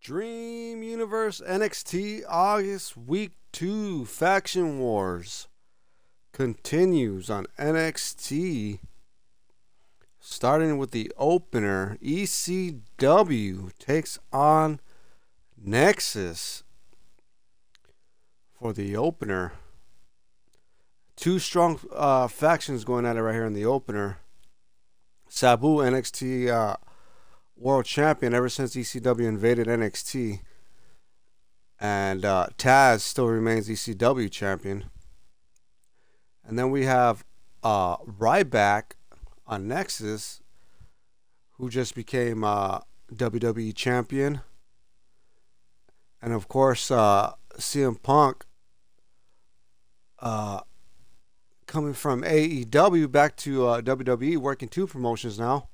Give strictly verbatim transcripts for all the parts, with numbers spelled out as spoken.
Dream Universe N X T August Week two Faction Wars continues on N X T, starting with the opener. E C W takes on Nexus for the opener. Two strong uh, factions going at it right here in the opener. Sabu, N X T uh, World Champion ever since E C W invaded N X T, and uh, Taz still remains E C W Champion. And then we have uh, Ryback on Nexus, who just became uh, W W E Champion, and of course uh, C M Punk, uh, coming from A E W back to uh, W W E, working two promotions now.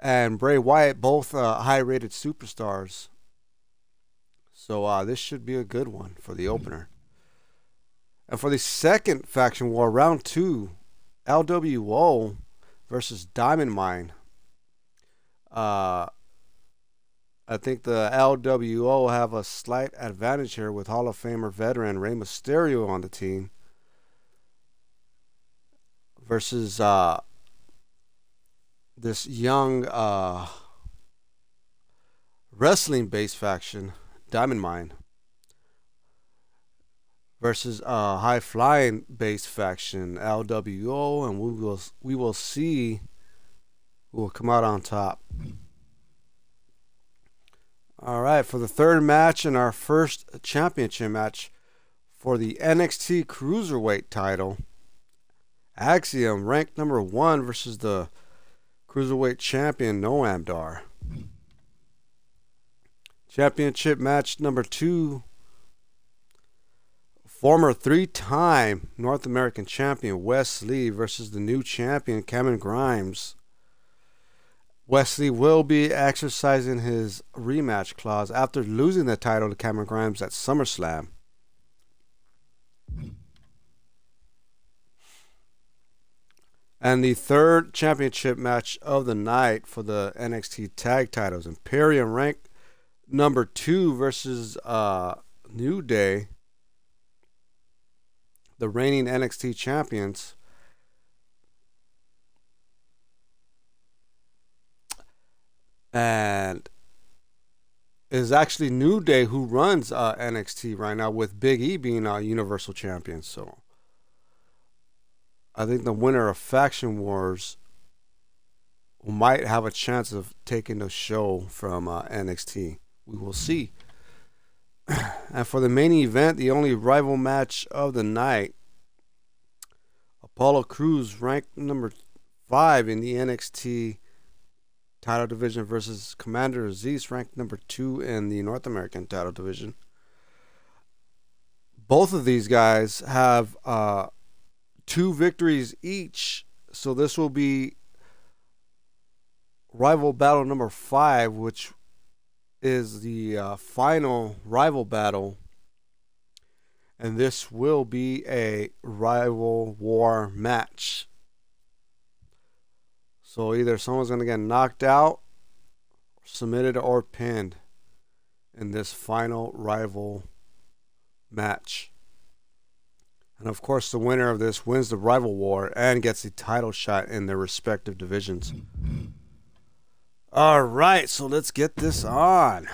And Bray Wyatt, both uh, high-rated superstars. So uh, this should be a good one for the opener. And for the second faction war, round two, L W O versus Diamond Mine. Uh, I think the L W O have a slight advantage here with Hall of Famer veteran Rey Mysterio on the team versus Uh, this young uh, wrestling-based faction, Diamond Mine, versus a high-flying based faction, L W O, and we will we will see who will come out on top. All right, for the third match and our first championship match for the N X T Cruiserweight title, Axiom, ranked number one, versus the Cruiserweight champion Noam Dar. Championship match number two. Former three-time North American champion Wes Lee versus the new champion Cameron Grimes. Wes Lee will be exercising his rematch clause after losing the title to Cameron Grimes at SummerSlam. And the third championship match of the night for the N X T tag titles, Imperium, ranked number two, versus uh, New Day, the reigning N X T champions. And it is actually New Day who runs uh, N X T right now, with Big E being a uh, Universal Champion. So I think the winner of Faction Wars might have a chance of taking the show from uh, N X T. We will see. And for the main event, the only rival match of the night, Apollo Crews, ranked number five in the N X T title division, versus Commander Azeez, ranked number two in the North American title division. Both of these guys have Uh, two victories each, so this will be rival battle number five, which is the uh, final rival battle, and this will be a rival war match. So either someone's going to get knocked out, submitted, or pinned in this final rival match. And of course, the winner of this wins the rival war and gets the title shot in their respective divisions. All right, so let's get this on.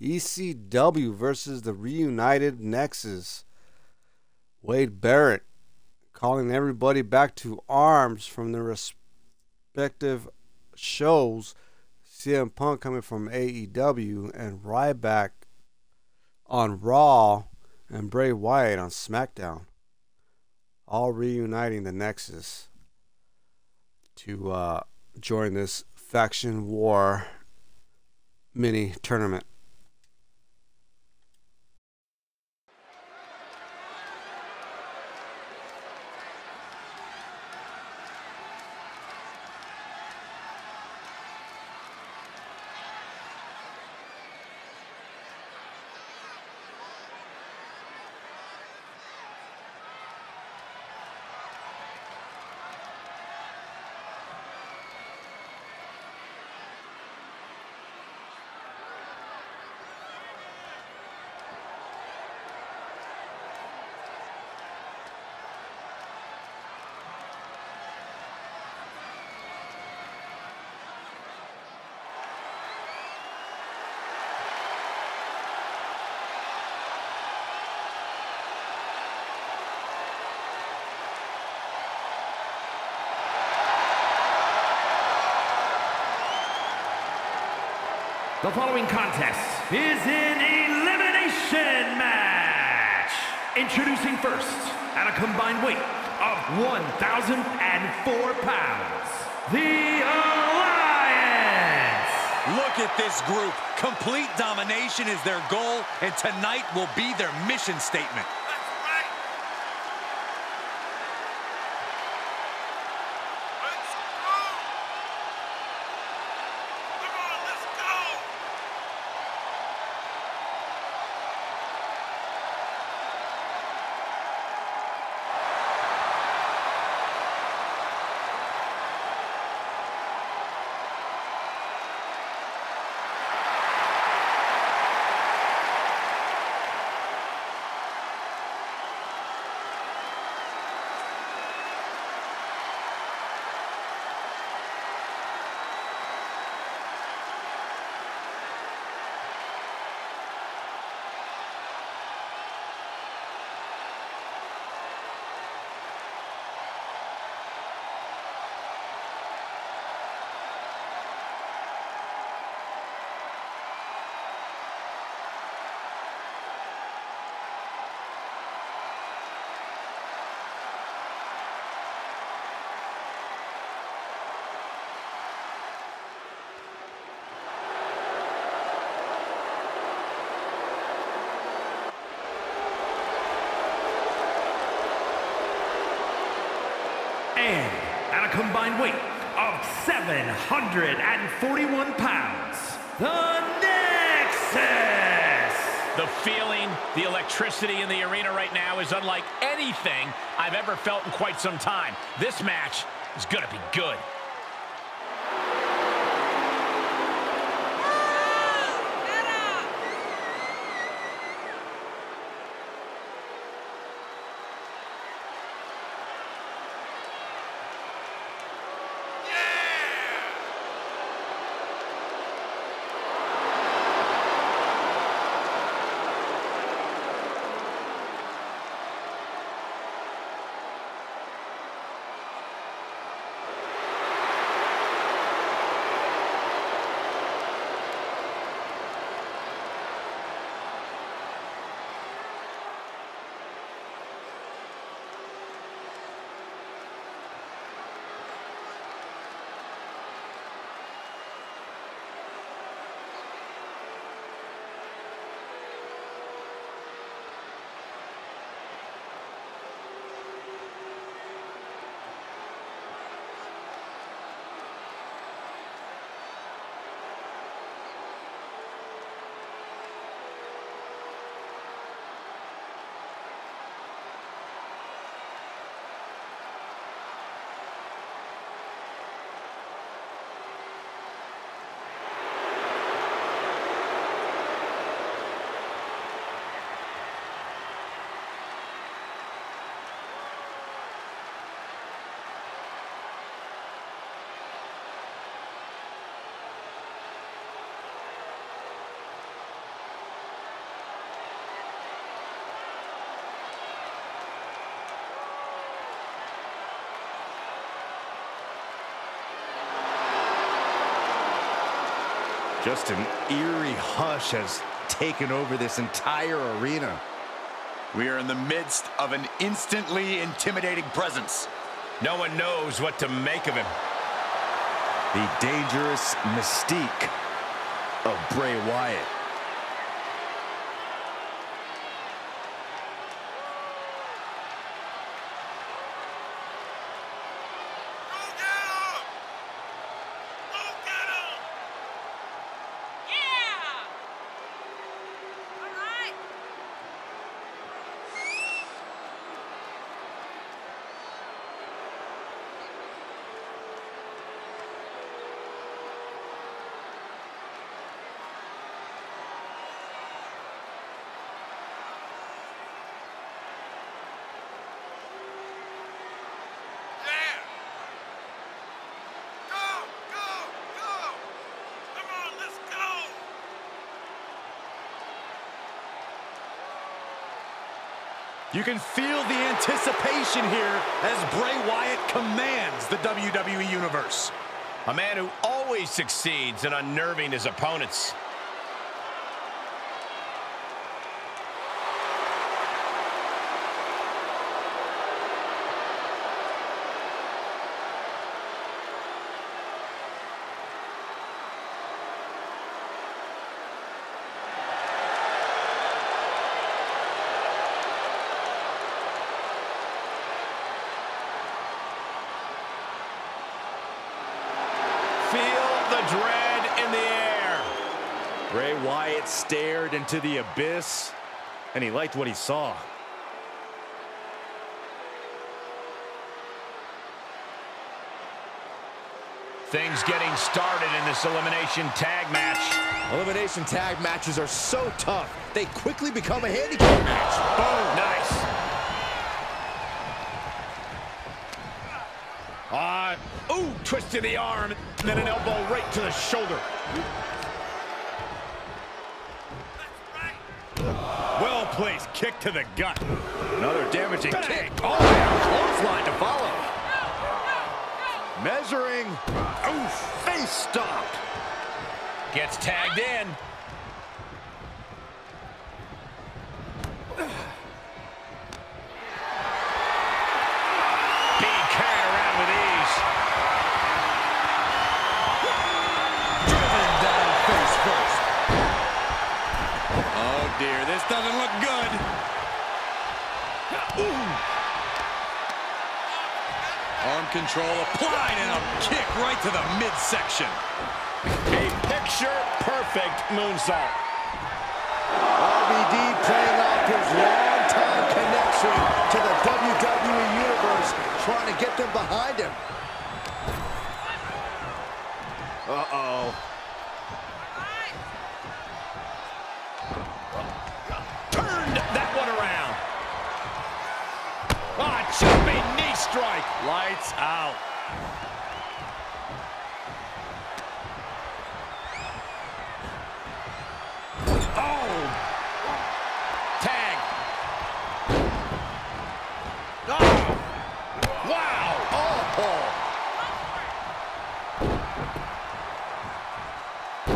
E C W versus the reunited Nexus. Wade Barrett calling everybody back to arms from their respective shows. C M Punk coming from A E W, and Ryback on Raw, and Bray Wyatt on SmackDown, all reuniting the Nexus to uh, join this faction war mini tournament. The following contest is an elimination match. Introducing first, at a combined weight of one thousand four pounds, the Alliance. Look at this group. Complete domination is their goal, and tonight will be their mission statement. And at a combined weight of seven hundred forty-one pounds, the Nexus! The feeling, the electricity in the arena right now is unlike anything I've ever felt in quite some time. This match is gonna be good. Just an eerie hush has taken over this entire arena. We are in the midst of an instantly intimidating presence. No one knows what to make of him. The dangerous mystique of Bray Wyatt. You can feel the anticipation here as Bray Wyatt commands the W W E Universe. A man who always succeeds in unnerving his opponents. feel the dread in the air. Bray Wyatt stared into the abyss, and he liked what he saw. Things getting started in this elimination tag match. Elimination tag matches are so tough, they quickly become a handicap match. Boom, nice. Uh, ooh, twist to the arm, and then an elbow right to the shoulder. Well-placed kick to the gut. Another damaging Bang. kick. Oh, man, clothesline to follow. Measuring. Oh, face stop. Gets tagged in. Being carried around with ease. Driven down face first. Oh, dear. This doesn't look good. Ooh. Arm control applied and a kick right to the midsection. A picture-perfect moonsault. R V D playing off his long-time connection to the W W E Universe, trying to get them behind him. Uh-oh. Turned that one around. Ah, oh, jumping knee strike. Lights out. Oh! Tag. Oh! Wow! Oh!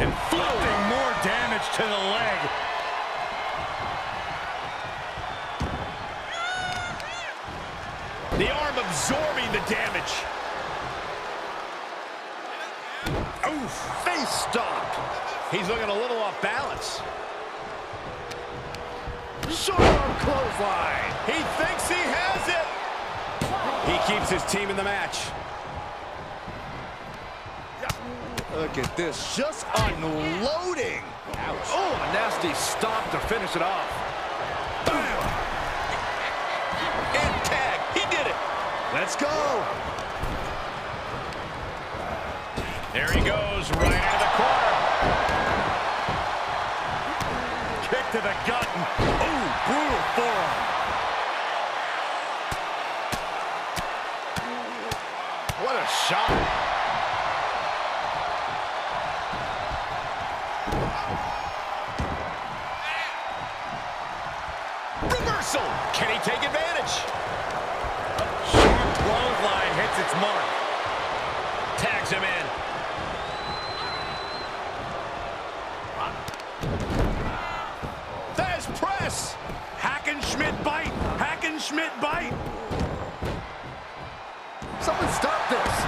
Inflicting more damage to the leg. The arm absorbing the damage. Oof, face stop. He's looking a little off balance. Short arm clothesline. He thinks he has it. He keeps his team in the match. Look at this, just unloading. Ouch. Oh, a nasty stop to finish it off. Let's go. There he goes, right into the corner. Kick to the gut. Ooh, brutal forearm. What a shot. Reversal. Can he take advantage? Line hits its mark. Tags him in. There's press. Hackenschmidt bite. Hackenschmidt bite. Someone stop this.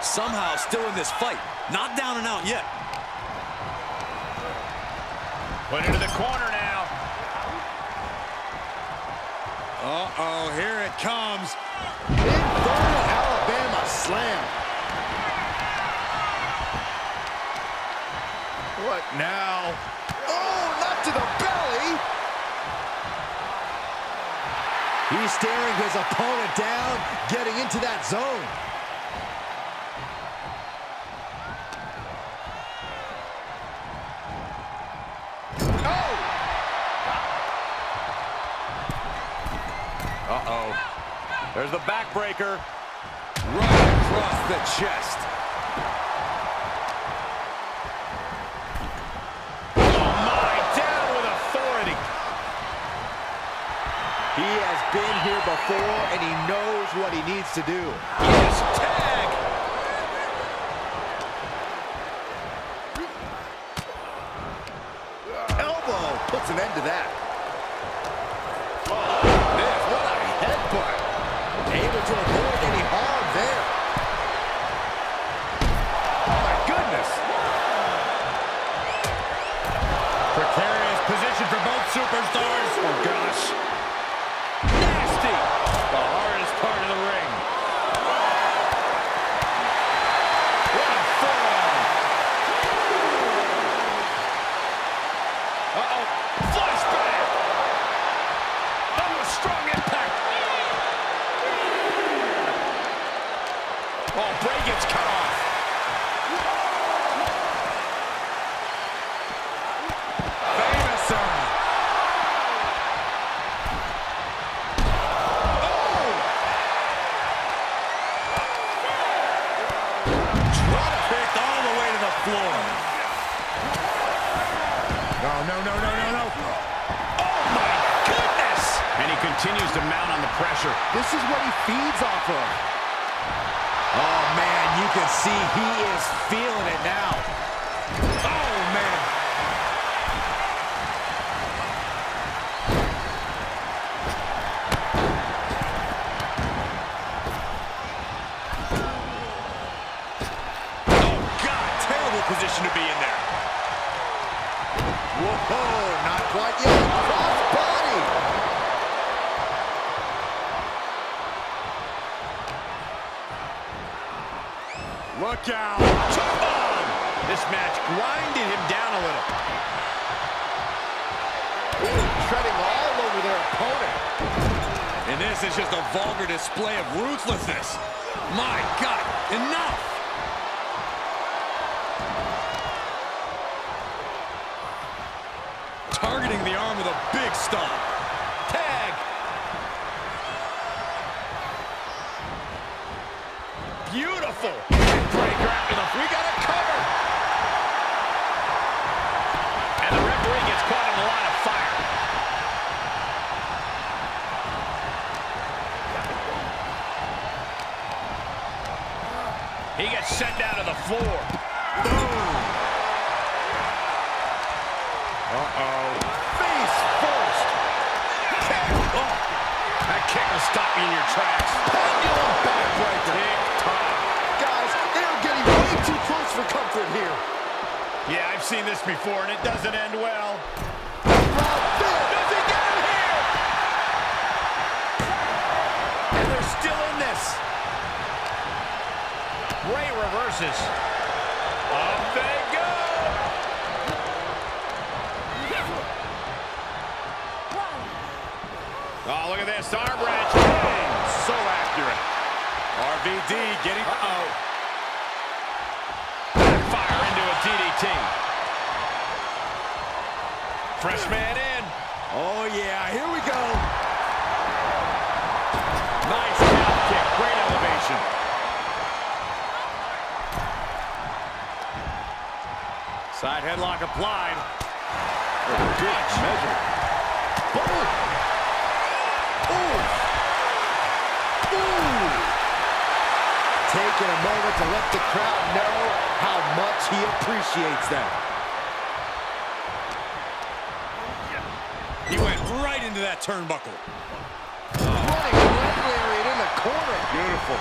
Somehow still in this fight. Not down and out yet. Put into the corner now. Uh-oh, here it comes. Infernal Alabama slam. What now? Oh, not to the belly. He's staring his opponent down, getting into that zone. Uh-oh. There's the backbreaker. Right across the chest. Oh, my. Down with authority. He has been here before, and he knows what he needs to do. Yes, tag. Elbow puts an end to that. Able to avoid any harm. Oh, Bray gets cut off. Famously. Oh! Drop kick all the way to the floor. No, no, no, no, no, no. Oh, my goodness! And he continues to mount on the pressure. This is what he feeds off of. Oh, man, you can see he is feeling it now. Oh, man. Oh, God, terrible position to be in there. Whoa, not quite yet. Cross body. Look out! Jump on! This match grinded him down a little. Ooh, treading all over their opponent. And this is just a vulgar display of ruthlessness. My God, enough! Targeting the arm with a big stomp. Tag! Beautiful! We got it covered. And the referee gets caught in the line of fire. He gets sent down to the floor. Boom. Uh-oh. Face first. Kick. Oh. That kick will stop you in your tracks. Pendulum back right there. Too close for comfort here. Yeah, I've seen this before, and it doesn't end well. Does he get it here? And they're still in this. Ray reverses. Up they go. Oh, look at this arm wrench. So accurate. R V D getting. Uh-oh. D D T. Freshman in. Oh, yeah. Here we go. Nice down kick. Great elevation. Side headlock applied. Good measure. Boom. Ooh. Ooh. Taking a moment to let the crowd know how much he appreciates them. He went right into that turnbuckle. Oh. Running leg lariat in the corner. Beautiful.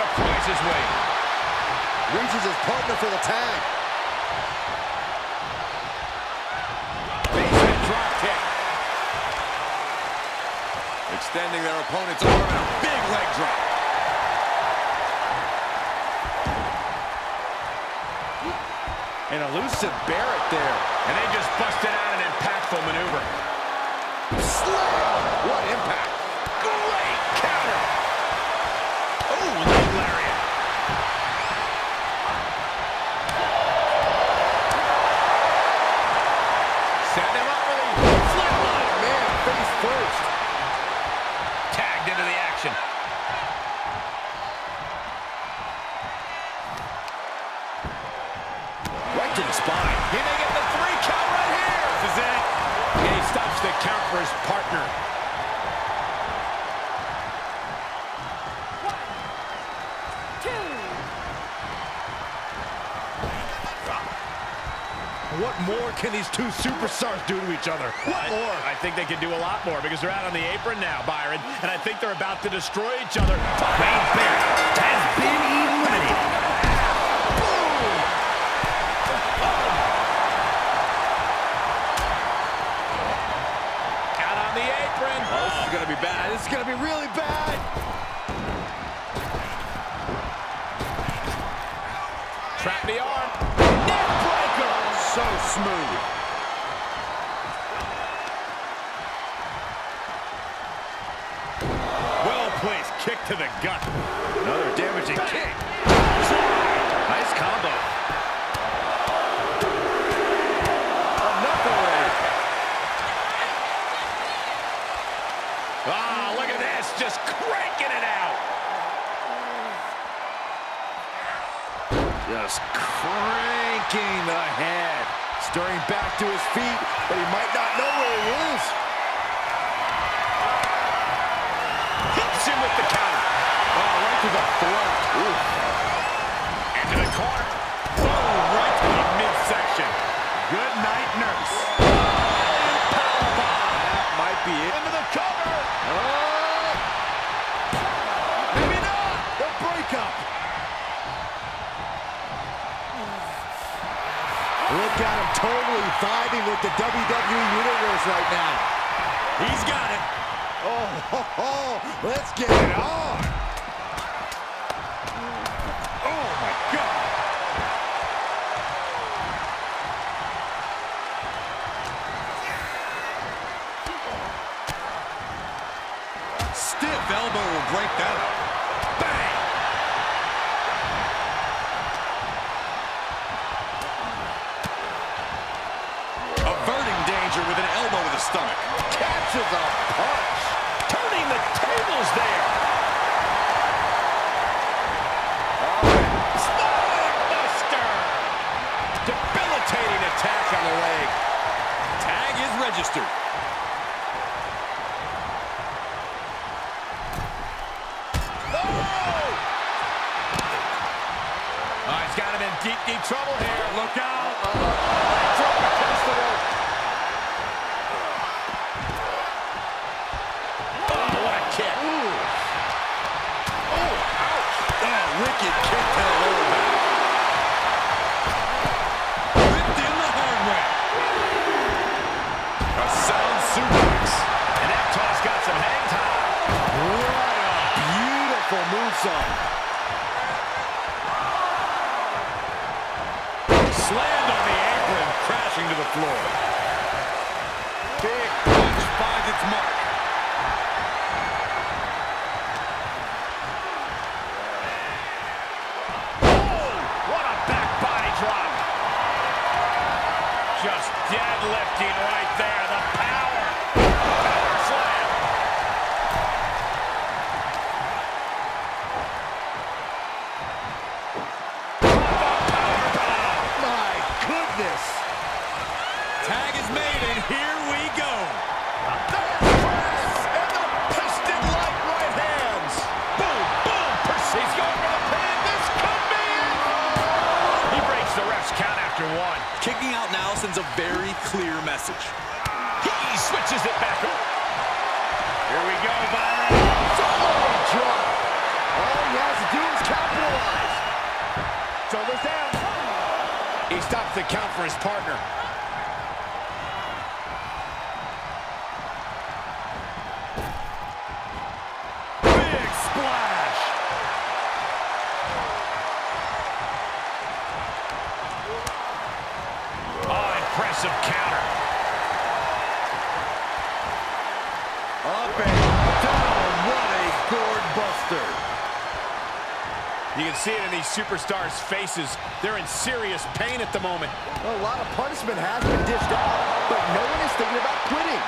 Surprise his way. Reaches his partner for the tag. Basement drop kick. Extending their opponent's arm and a big leg drop. An elusive Barrett there. And they just busted out an impactful maneuver. Slam! What impact! Great counter! Oh, lariat! Set him up with a flatliner. Man, face first. Tagged into the action. Right to the spine. He may get the three count right here. This is it. He stops the count for his partner. What more can these two superstars do to each other? What more? I think they can do a lot more because they're out on the apron now, Byron, and I think they're about to destroy each other. Wayne Barrett has been eliminated. Boom! Oh. Out on the apron. Oh, this is going to be bad. This is going to be really bad. Trap the arm. So smooth. Well-placed kick to the gut. Another damaging Bang. kick. Nice combo. Another way. Ah, look at this. Just cranking it out. Just cranking. Kicking the head, stirring back to his feet, but he might not know where he is. Hits him with the counter. Oh, right to the throat. Ooh. And to the corner. Oh, right to the midsection. Good night, nurse. Oh, that might be it. Into the cover. Oh. Maybe not. The breakup. Look at him totally vibing with the W W E Universe right now. He's got it. Oh, ho, ho. Let's get it on. Oh, my God. Stiff elbow will break that up. Bang. With an elbow to the stomach. Catches a punch. Turning the tables there. Right. Spine buster. Debilitating attack on the leg. Tag is registered. Oh! Oh, he's got him in deep, deep trouble here. Look out. Across the rope. Wicked kick to the lower back. Ripped in the home run. A sound suplex. And that toss got some hang time. What a beautiful moonsault. Slammed on the apron, crashing to the floor. Big punch finds its mark. Just deadlifting right there, the power. Power slam. Power bomb. My goodness. Tag is made, and here we go. A bad press, and the piston-like right hands. Boom, boom, Percy. He's going for the pin. This could be it. He breaks the ref's count after one. Kicking out now sends a very clear message. He switches it back up. Here we go, Byron. Solo drop. All he has to do is capitalize. So Stops the count for his partner. Big splash. Oh, impressive counter. Up and down. What a gourd buster. You can see it in these superstars' faces. They're in serious pain at the moment. Well, a lot of punishment has been dished out, but no one is thinking about quitting.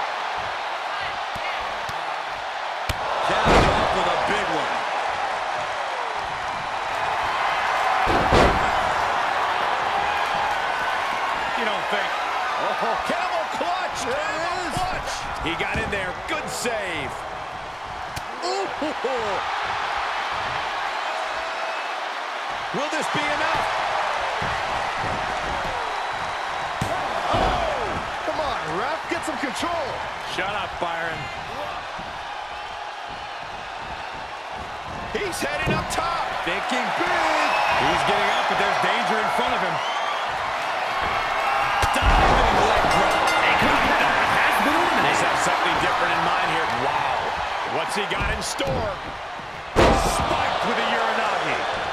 Caps off with a big one. You don't think. Oh, camel clutch! Camel clutch! He got in there. Good save. Ooh. Will this be enough? Oh, come on, ref, get some control. Shut up, Byron. He's heading up top. Thinking big. He's getting up, but there's danger in front of him. Diving leg drop. He's got something different in mind here. Wow. What's he got in store? Spiked with a Uranagi.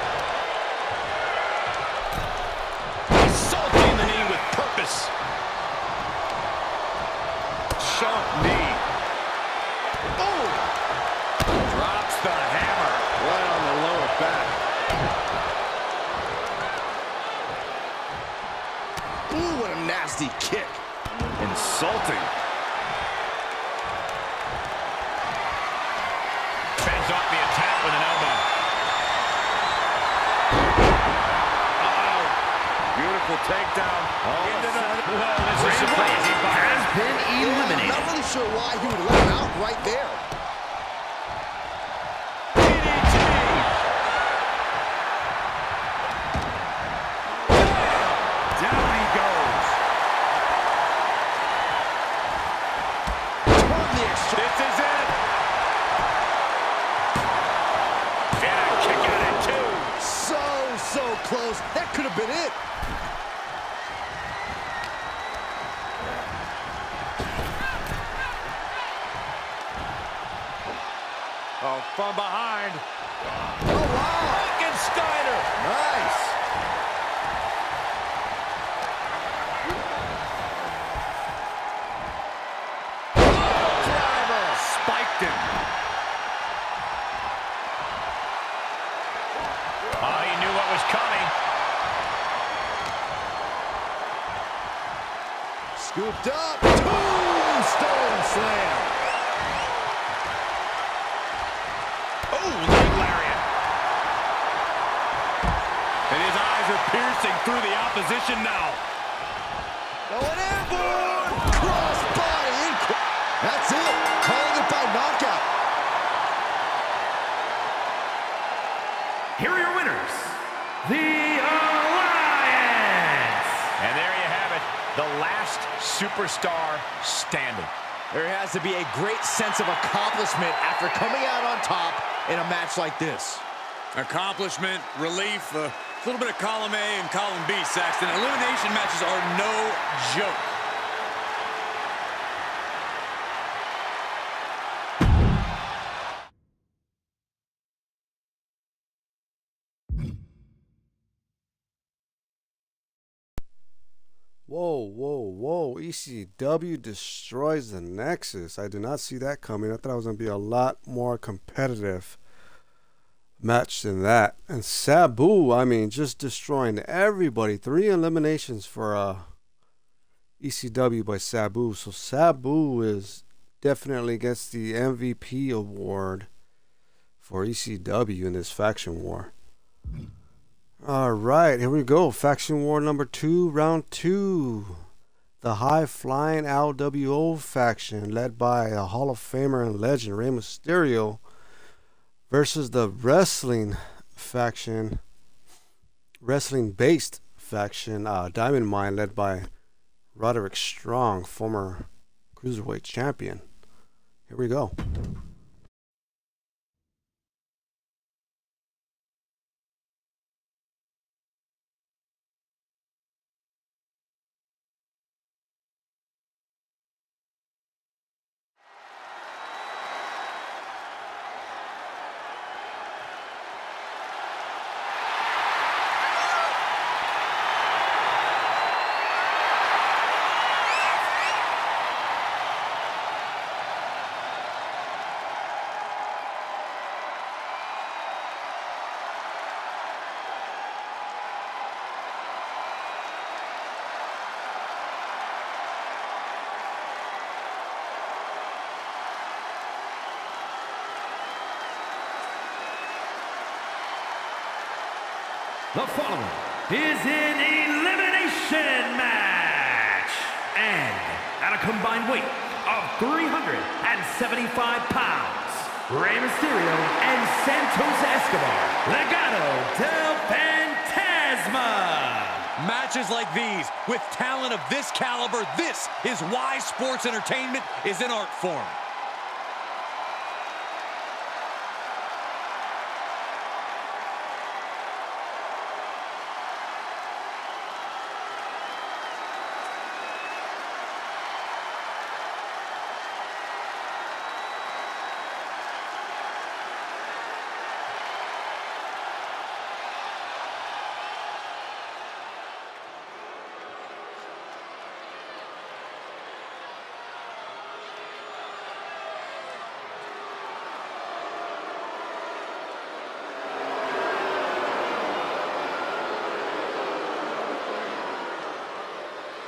Sharp knee. Oh! Drops the hammer right on the lower back. Ooh, what a nasty kick. Insulting. Fends off the attack with an elbow. Uh-oh. Beautiful takedown. Oh, into the well, this is surprising. Has been eliminated. Not really sure why he would let him out right there. D D T. Down he goes. Turn the extra. This is it. And a kick out at two. So, so close. That could have been it. From behind. Oh, wow. Frankensteiner. Nice. Oh, driver. Spiked him. Oh, he knew what was coming. Scooped up. Tombstone slam. Piercing through the opposition now. Going airborne! Cross body. That's it. Calling it by knockout. Here are your winners. The Alliance. And there you have it. The last superstar standing. There has to be a great sense of accomplishment after coming out on top in a match like this. Accomplishment, relief, uh, a little bit of column A and column B, Saxton. Elimination matches are no joke. Whoa, whoa, whoa. E C W destroys the Nexus. I did not see that coming. I thought it was going to be a lot more competitive match than that. And Sabu, I mean, just destroying everybody. Three eliminations for uh, E C W by Sabu. So Sabu is definitely gets the M V P award for E C W in this faction war. All right, here we go. Faction war number two, round two. The high-flying L W O faction led by a Hall of Famer and legend, Rey Mysterio, versus the wrestling faction, wrestling-based faction, uh, Diamond Mine, led by Roderick Strong, former Cruiserweight champion. Here we go. The following is an elimination match, and at a combined weight of three hundred seventy-five pounds, Rey Mysterio and Santos Escobar, Legado del Fantasma. Matches like these, with talent of this caliber, this is why sports entertainment is an art form.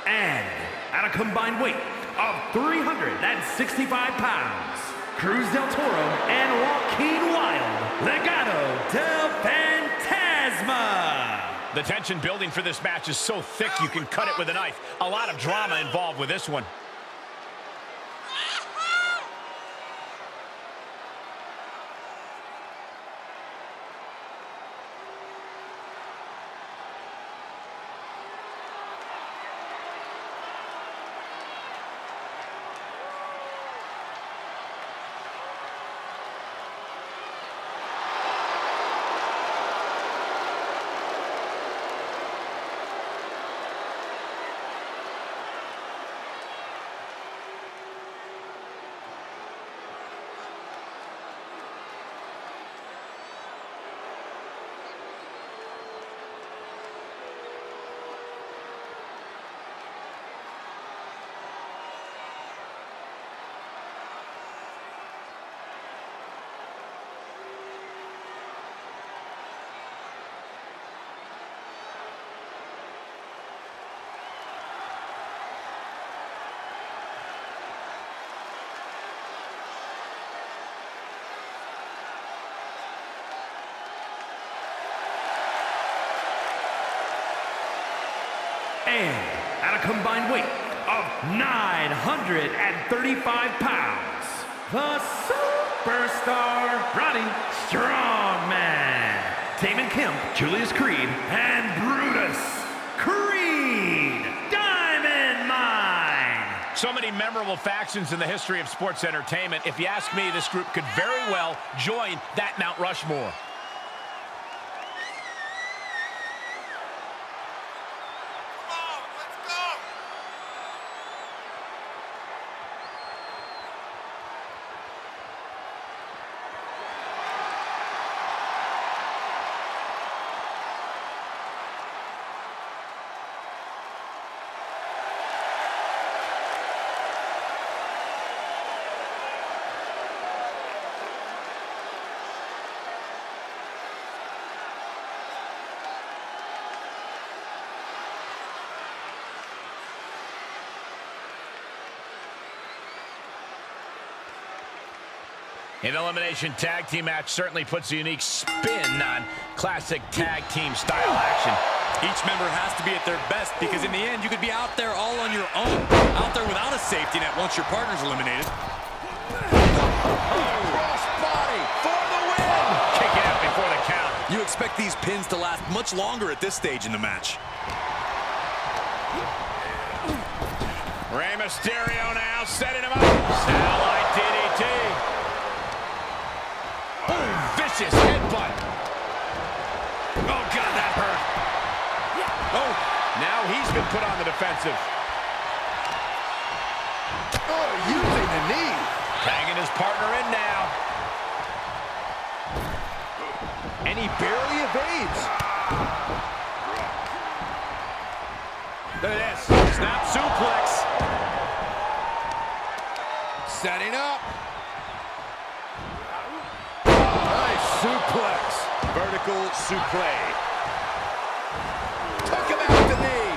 And at a combined weight of three hundred sixty-five pounds, Cruz Del Toro and Joaquin Wilde, Legado del Fantasma. The tension building for this match is so thick you can cut it with a knife. A lot of drama involved with this one. And at a combined weight of nine hundred thirty-five pounds, the superstar Roderick Strong Man, Damon Kemp, Julius Creed, and Brutus Creed, Diamond Mine. So many memorable factions in the history of sports entertainment. If you ask me, this group could very well join that Mount Rushmore. An elimination tag team match certainly puts a unique spin on classic tag team style action. Each member has to be at their best because in the end, you could be out there all on your own, out there without a safety net once your partner's eliminated. Oh, cross body for the win! Kick it out before the count. You expect these pins to last much longer at this stage in the match. Rey Mysterio now setting him up. Satellite D D T. Vicious headbutt. Oh, God, that hurt. Oh, now he's been put on the defensive. Oh, using the knee. Hanging his partner in now. And he barely evades. Look at this. Snap suplex. Setting up. Suplex. Vertical suplex. Took him out the knee.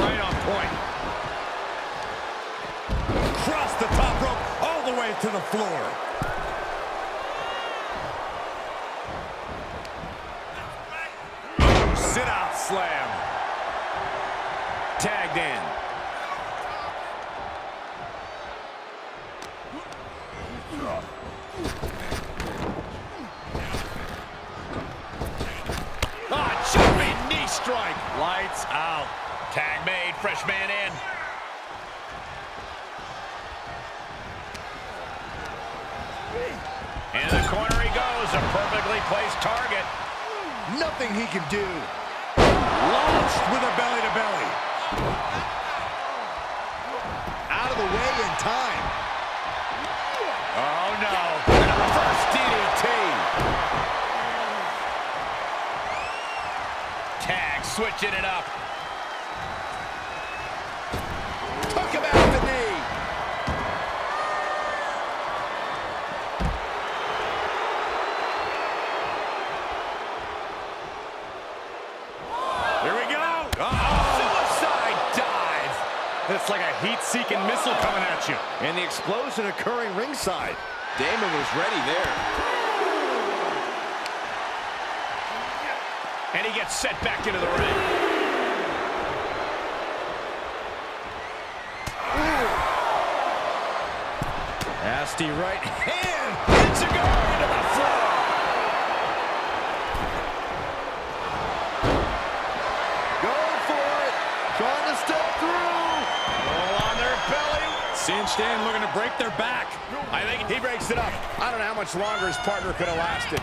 Right on point. Across the top rope, all the way to the floor. sit-out slam. Tagged in. Ah, oh, jumping knee strike. Lights out. Tag made, fresh man in. Into the corner he goes, a perfectly placed target. Nothing he can do. Launched with a belly-to-belly. Out of the way in time. Oh, no. First D D T. Tag, switching it up. Took him out the knee. It's like a heat-seeking missile coming at you. And the explosion occurring ringside. Damon was ready there. And he gets set back into the ring. Ooh. Nasty right hand. And Cigar into the floor. Going for it. Trying to step through. Cinched in, looking to break their back. I think he breaks it up. I don't know how much longer his partner could have lasted.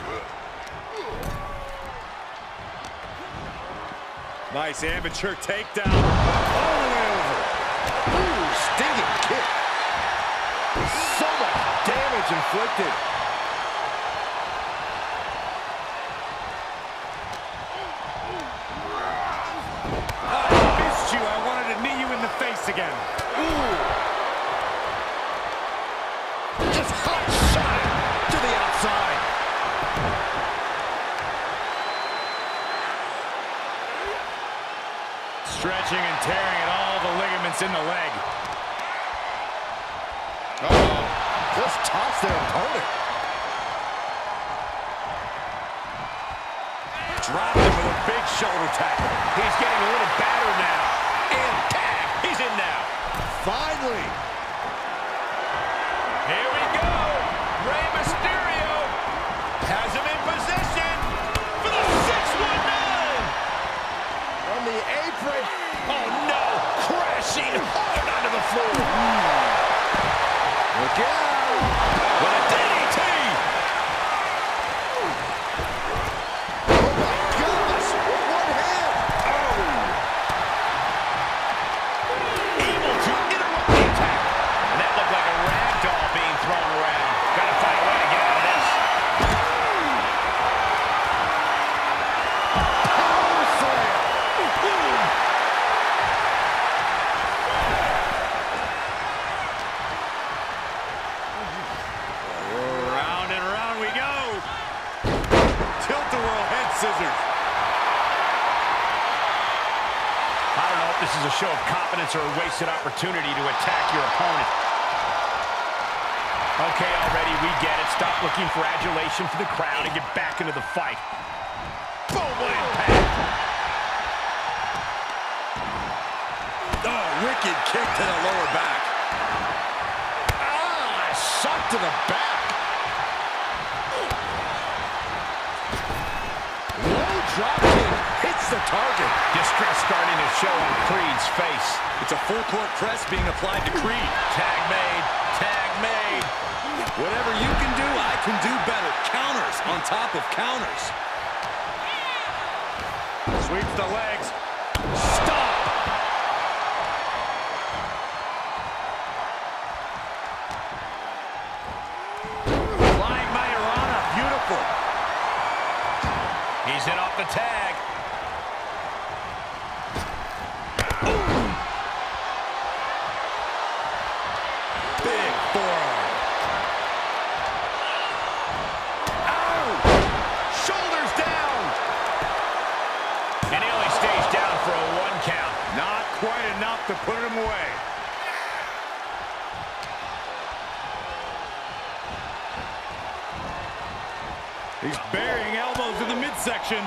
Nice amateur takedown. All the way over. Ooh, stinging kick. So much damage inflicted. I missed you. I wanted to knee you in the face again. Ooh. Stretching and tearing at all the ligaments in the leg. Uh-oh. Just tops their opponent. Dropped him with a big shoulder tackle. He's getting a little battered now. And tag. He's in now. Finally. Here we go. Rey Mysterio has him in position for the six one nine. On the eight. Oh, no! Crashing hard onto the floor. Look out! What a D D T! Oh, my goodness! One hand! Oh! Able to interrupt the attack. And that looked like a ragdoll being thrown around. Gotta find a way to get out of this. Power slam! This is a show of confidence or a wasted opportunity to attack your opponent. Okay, already, we get it. Stop looking for adulation from the crowd and get back into the fight. Boom, what impact. Oh, wicked kick to the lower back. Ah, shot to the back. Low drop kick. Hits the target. Distress starting to show on Creed's face. It's a full court press being applied to Creed. Tag made. Tag made. Whatever you can do, I can do better. Counters on top of counters. Sweeps the legs. Stop. Flying Majorana. Beautiful. He's in off the tag. To put him away. He's burying elbows in the midsection.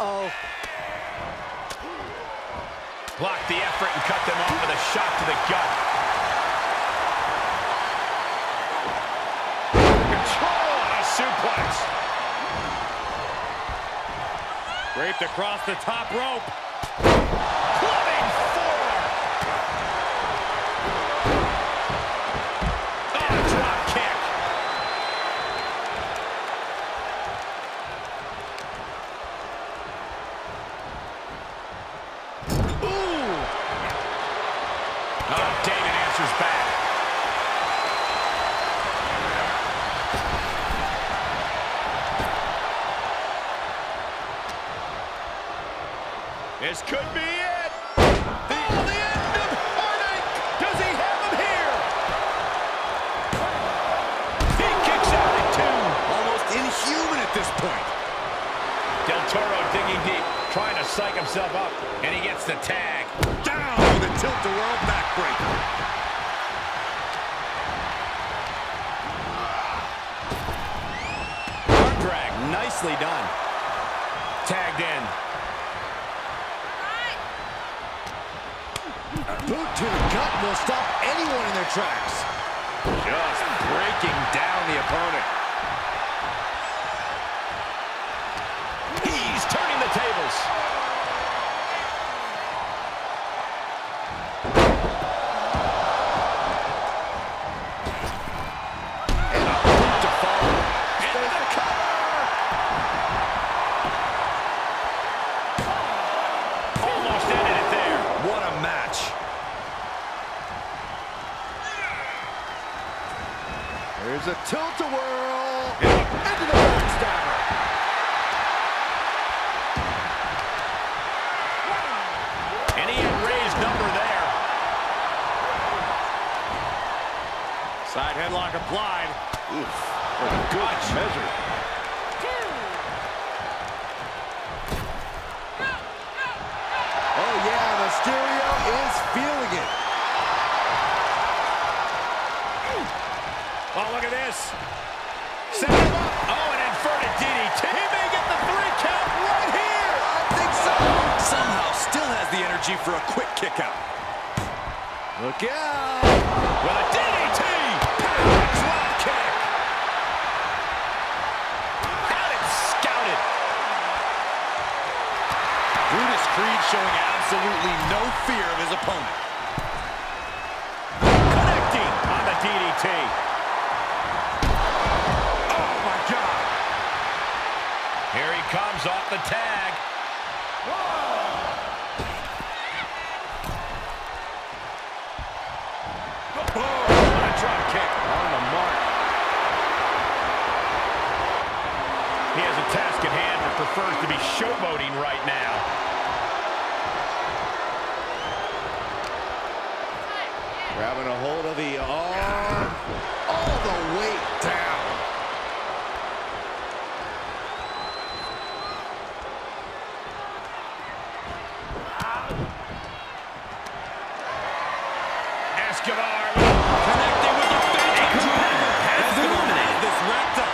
Uh-oh. Blocked the effort and cut them off with a shot to the gut. Control and a suplex. Raped across the top rope. Flooding forward. Oh, drop kick. This could be it. The, the end of Harden. Does he have him here? He kicks out at two. Almost inhuman at this point. Del Toro digging deep, trying to psych himself up, and he gets the tag. Down with a tilt-a-whirl backbreaker. Arm drag, nicely done. Tagged in. Boot to the gut will stop anyone in their tracks. Just breaking down the opponent. He's turning the tables. And a boot to follow. And the cover. Almost ended it there. What a match. There's a tilt-a-whirl into the backstabber. And he had Rey's number there. Side headlock applied. Oof, what a good measure. Oh yeah, Mysterio is feeling it. Oh, look at this. Set him up. Oh, an inverted D D T. He may get the three count right here. I think so. Somehow still has the energy for a quick kick out. Look out. With a D D T. Power drop kick. Got it scouted. Julius Creed showing absolutely no fear of his opponent. Connecting on the D D T. Here he comes off the tag. Whoa! Boom! What a drop kick on the mark. He has a task at hand but prefers to be showboating right now. Grabbing a hold of the arm. All the weight down. Escobar connecting with the fake. And Commander has eliminated this wrapped up.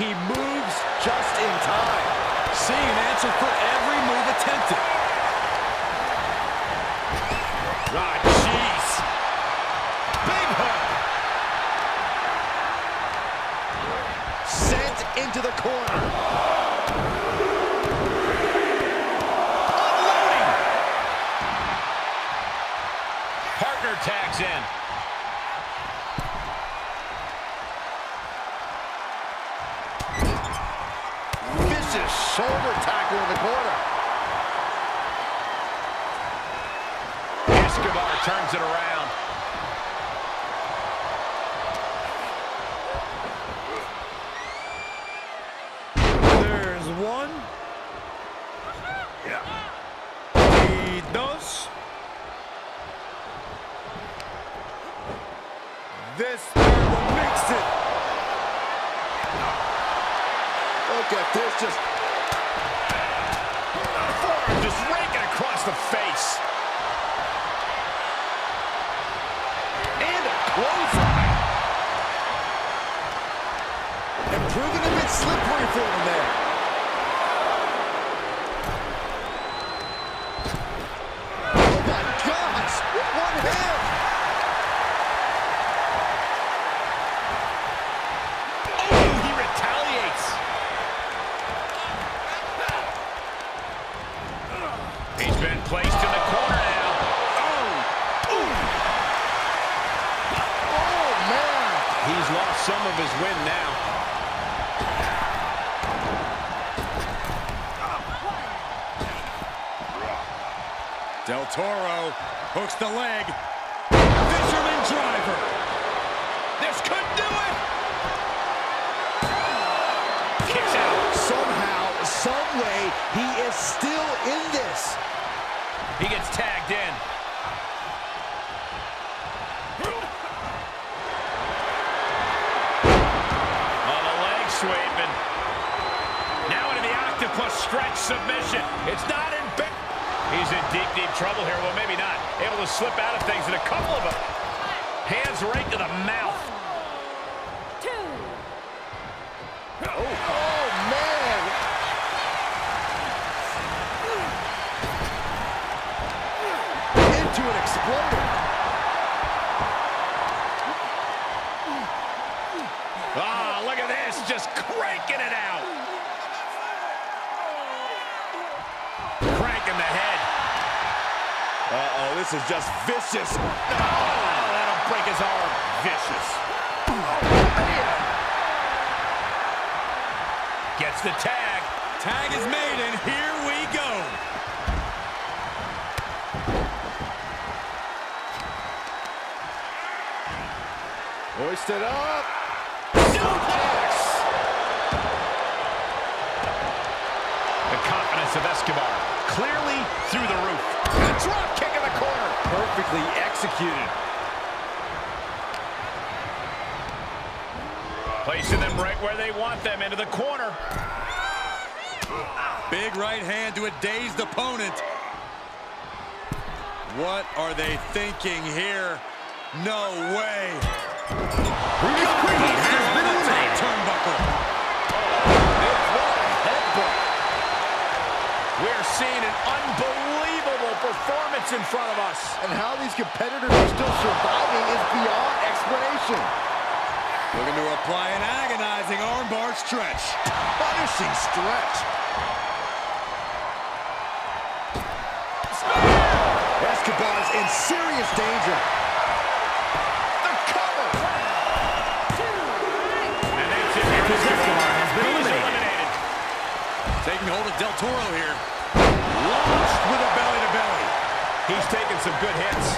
He moves just in time. Seeing an answer for every move attempted. Ah, jeez. Big hook. Sent into the corner. Tags in. Vicious shoulder tackle in the corner. Escobar turns it around. There's one. Yeah. Y dos. This third will mix it. Look at this, just... Forearm just raking across the face. And a clothesline. Improving the to him there. Oh my gosh! One hand! Oh, he retaliates! He's been placed in the corner now. Oh! Ooh. Oh, man! He's lost some of his wind now. Del Toro hooks the leg. Fisherman driver. This could do it. Kicks out. Somehow, some way, he is still in this. He gets tagged in. On the leg sweeping. Now into the octopus stretch submission. It's not in bed. He's in deep, deep trouble here. Well, maybe not. Able to slip out of things in a couple of them. Hands right to the mouth. Two. Oh, oh man. Into an exploder. Ah, oh, look at this. Just cranking it out. Cranking the head. Uh-oh, this is just vicious. Oh, that'll break his arm. Vicious. Oh, man. Gets the tag. Tag is made, and here we go. Hoist it up. Suplex. The confidence of Escobar clearly through the roof. A drop kick in the corner. Perfectly executed. Placing them right where they want them, into the corner. Big right hand to a dazed opponent. What are they thinking here? No way. Brutus Creed has been on the turnbuckle. Headbutt. We're seeing an unbelievable performance in front of us. And how these competitors are still surviving is beyond explanation. Looking to apply an agonizing armbar stretch. Punishing stretch. Escobar's in serious danger. The cover. And that's it. Escobar has been eliminated. eliminated. Taking hold of Del Toro here. Launched with a belly to belly. He's taking some good hits.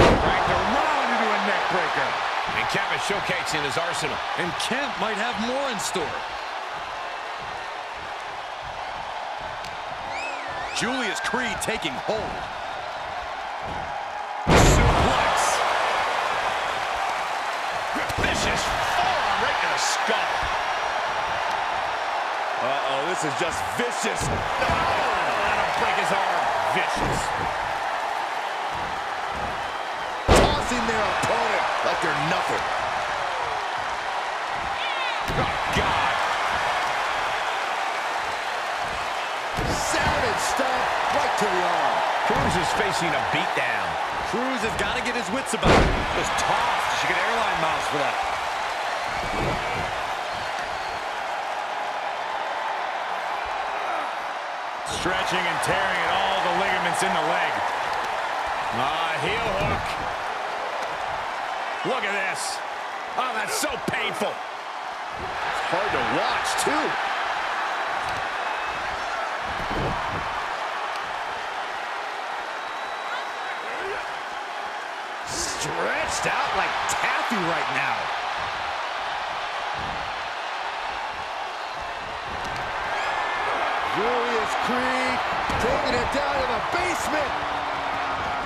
Cracked around into a neck breaker. And Kemp is showcasing his arsenal. And Kemp might have more in store. Julius Creed taking hold. Suplex. Vicious forearm right to the skull. Uh-oh, this is just vicious. Oh, that'll break his arm. Vicious. Tossing their opponent like they're nothing. Oh, God. Savage stuff right to the arm. Cruz is facing a beatdown. Cruz has got to get his wits about it. Just tossed. She got airline miles for that. Stretching and tearing at all the ligaments in the leg. Ah, heel hook. Look at this. Oh, that's so painful. It's hard to watch, too. Stretched out like taffy right now. Julius Creed taking it down to the basement.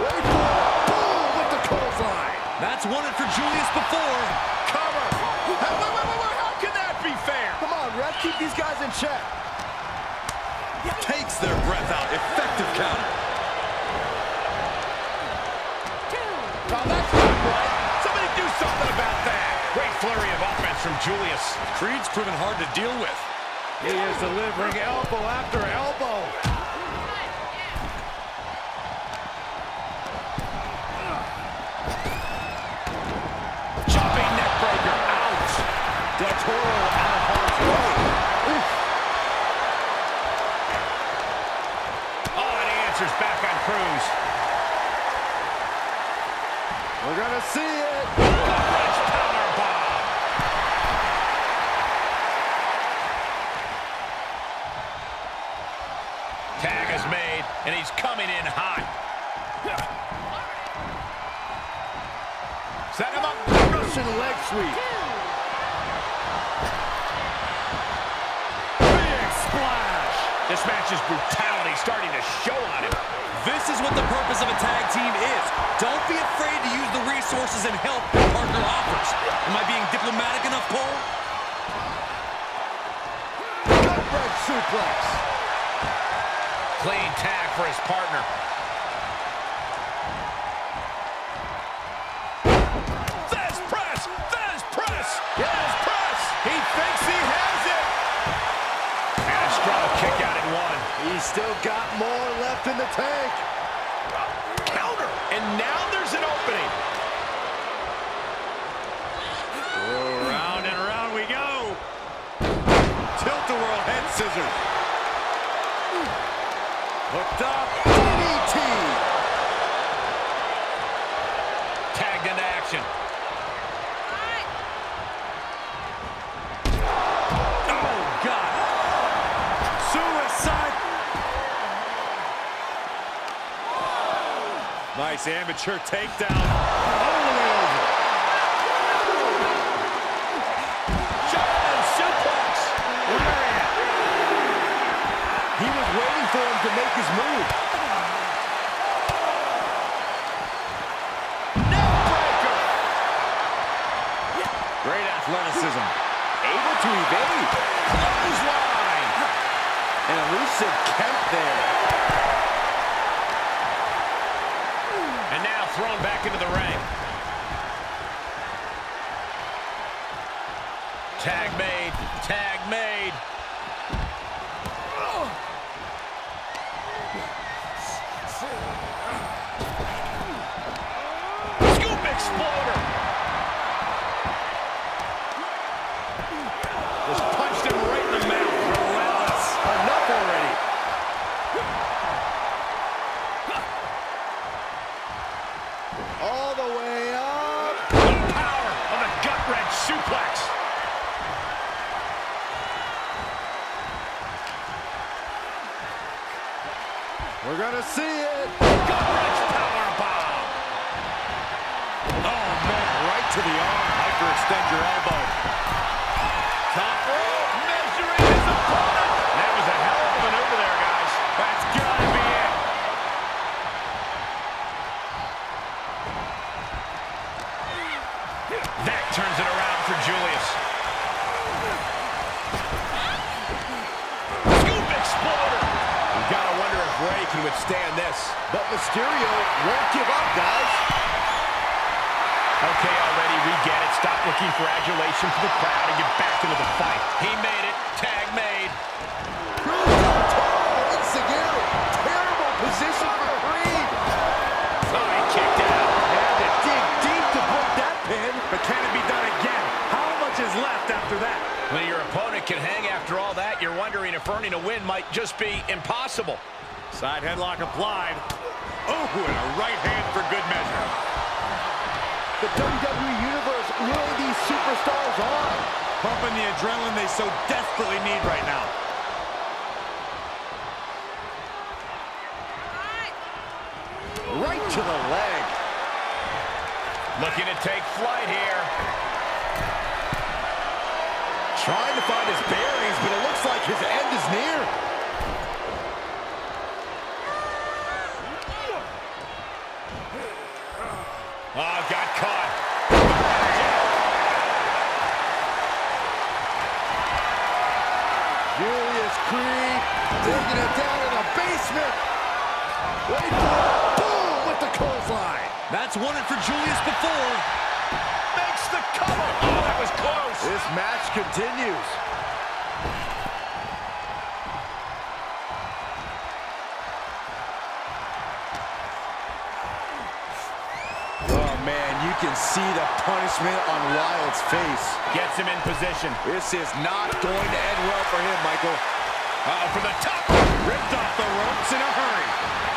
Wait for it. Boom with the clothesline. That's wanted for Julius before. Cover. How, wait, wait, wait, how can that be fair? Come on, ref, keep these guys in check. Takes their breath out. Effective counter. Two. Oh, that's not right. Somebody do something about that. Great flurry of offense from Julius. Creed's proven hard to deal with. He is delivering elbow after elbow. Chopping neck breaker out. Del Toro out of harm's way. Oh, and he answers back on Cruz. We're going to see it. Coverage counter bomb. Tag is made, and he's coming in hot. Set him up. Russian leg sweep. Big splash. This match's brutality starting to show on him. This is what the purpose of a tag team is. Don't be afraid to use the resources and help your partner offers. Am I being diplomatic enough, Cole? Gut-break suplex. Clean tag for his partner. That is press! That is press! That is press! He thinks he has it! And a strong kick out in one. He's still got more left in the tank. Counter! And now there's an opening. Oh, round and round we go. Tilt-a-whirl head scissors. Hooked up. D D T. Tagged into action. Oh, God. Suicide. Nice amateur takedown. Holy over. Shotgun suplex. Lariat. He was waiting for him to make his move. Neck breaker. Great athleticism. Able to evade. Clothesline. An elusive count there. And now thrown back into the ring. Tag made. Tag made. Scoop exploder. Just punched him right in the mouth. Relentless. Enough already. All the way up. The power of a gut-wrench suplex. We're going to see it. Gut-wrench power bomb. Oh, man, right to the arm. Hyperextend your elbow. Top rope measuring his opponent. That was a hell of a maneuver there, guys. That's got to be it. That turns it around for Julius. Scoop exploder. You've got to wonder if Ray can withstand this. But Mysterio won't give up, guys. Okay, already, we get it. Stop looking for adulation from the crowd and get back into the fight. He made it. Tag made. Cruz Del Toro once again. Terrible position for Creed. Oh, he kicked out. Had to dig deep to put that. Pin, but can it be done again? How much is left after that? When your opponent can hang after all that, you're wondering if earning a win might just be impossible. Side headlock applied. Oh, and a right hand for good measure. The W W E Universe really these superstars on. Pumping the adrenaline they so desperately need right now. Right to the leg. Looking to take flight here. Trying to find his bearings, but it looks like his end is near. Oh, got caught. Julius Creed taking it down in the basement. Wait for it. Boom with the clothesline. That's won it for Julius before. makes the cover. Oh, that was close. This match continues. Oh, man, you can see the punishment on Wyatt's face. Gets him in position. This is not going to end well for him, Michael. Uh-oh, from the top. Ripped off the ropes in a hurry.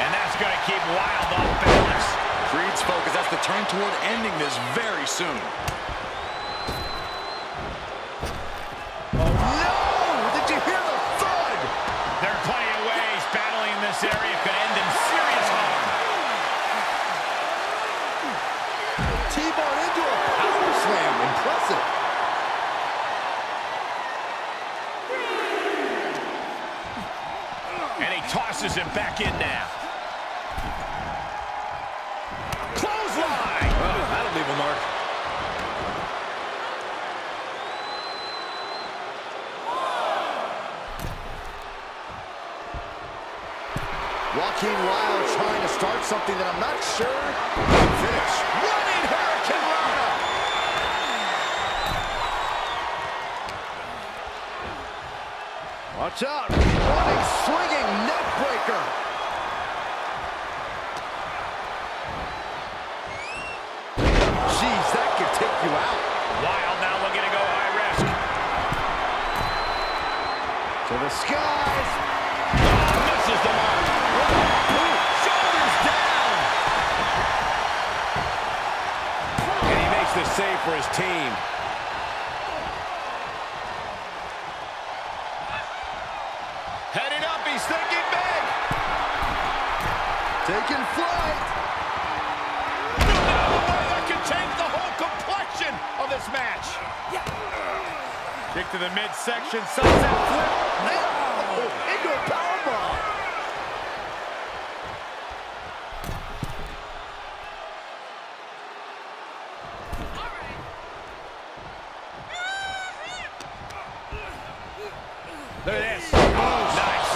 And that's going to keep Wilde off balance. Creed's focus has to turn toward ending this very soon. Oh, no! Did you hear the thud? There are plenty of ways battling in this area could end in serious harm. T-bone into a power slam. Impressive. And he tosses him back in now. Joaquin Wilde trying to start something that I'm not sure can finish. Running Hurricane Rana! Watch out! Running swinging neck breaker! Jeez, that could take you out. Wilde now looking to go high risk. To the skies! Oh, misses the mark! Shoulders down! And he makes the save for his team. Headed up, he's thinking big. Taking flight. No way that can change the whole complexion of this match. Yeah. Kick to the midsection, sunset flip. Oh, into a powerbomb. Look at this. Oh, nice.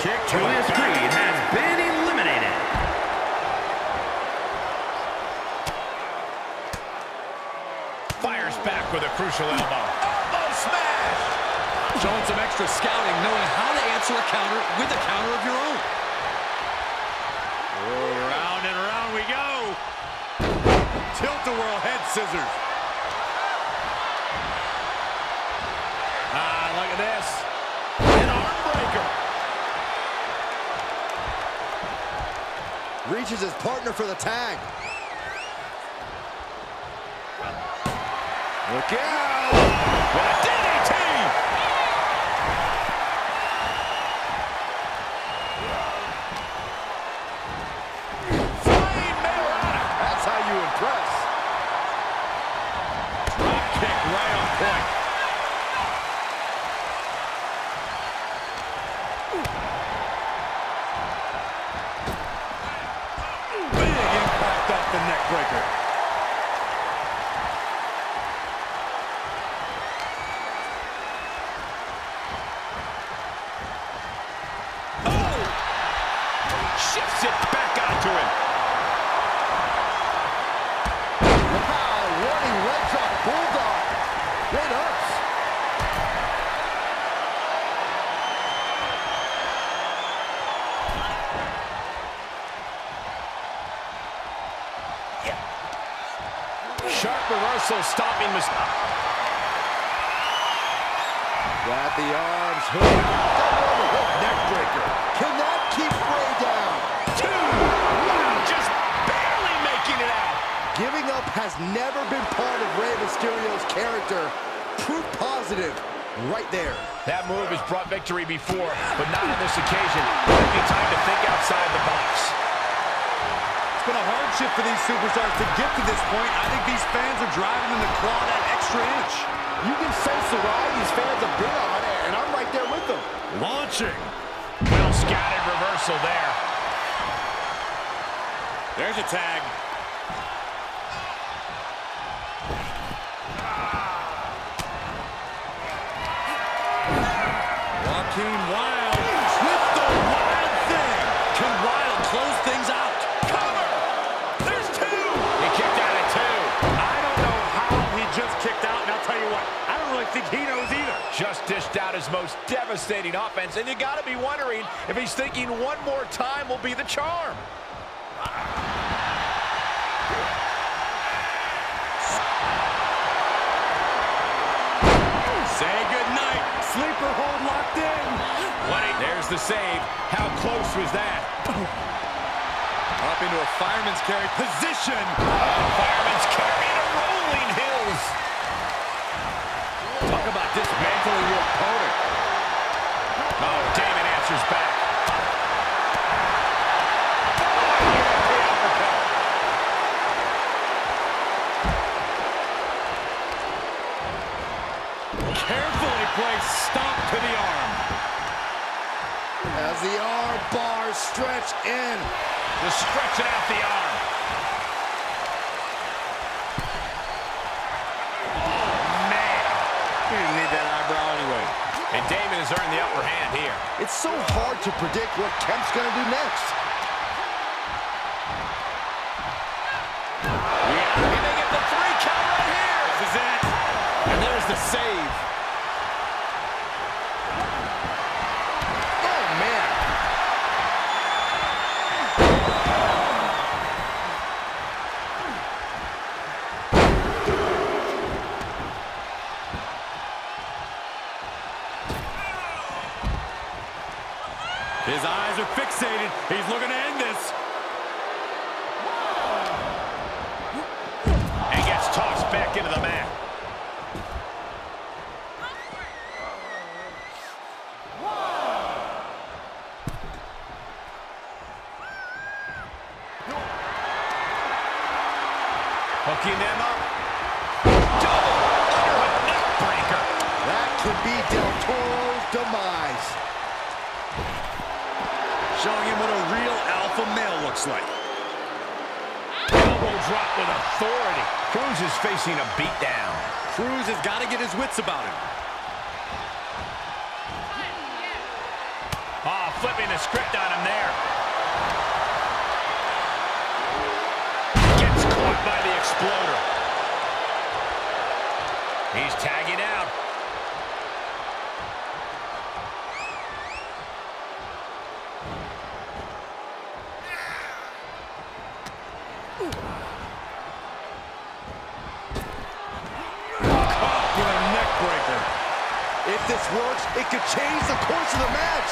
Kick. Julius Creed has been eliminated. Fires back with a crucial elbow. Elbow smash. Showing some extra scouting, knowing how to answer a counter with a counter of your own. Oh, round and round we go. Tilt-a-whirl head scissors. Ah, look at this. An arm breaker. Reaches his partner for the tag. Look out! With a D D T! Flying Marana! That's how you impress. Drop kick right on point. Breaker. Oh! Shifts it back onto him. Wow, running red drop bulldog. Red ups. Sharp reversal, stopping mistake. Got the arms hooked. Neck breaker. Cannot keep Ray down. Two. Wow, just barely making it out. Giving up has never been part of Rey Mysterio's character. Proof positive right there. That move has brought victory before, but not on this occasion. It might be time to think outside the box. It's been a hardship for these superstars to get to this point. I think these fans are driving them to claw that extra inch. You can sense the ride these fans have been on, and I'm right there with them. Launching. Well scouted reversal there. There's a tag. Joaquin Wilde with the wild thing. Can Wilde close things out? Two! just dished out his most devastating offense, and you gotta be wondering if he's thinking one more time will be the charm. Say goodnight. Sleeper hold locked in. twenty. There's the save. How close was that? Up into a fireman's carry position. Oh, fireman's carry to rolling hills. Talk about dismantling your opponent. Oh, Damon answers back. Carefully placed stomp to the arm. As the arm bars stretch in. Just stretching out the arm. Oh, man. He didn't need that eyebrow anyway. And Damon has earned the upper hand here. It's so hard to predict what Kemp's going to do next. Yeah. And they get the three count right here. This is it. And there's the save. His eyes are fixated. He's looking to end this. And gets tossed back into the mat. Hooking them up. Double underhook neck breaker. That could be Del Toro's demise. Showing him what a real alpha male looks like. Elbow drop with authority. Cruz is facing a beatdown. Cruz has got to get his wits about him. Ah, oh, flipping the script on him there. Gets caught by the exploder. He's tagging out. If this works, it could change the course of the match.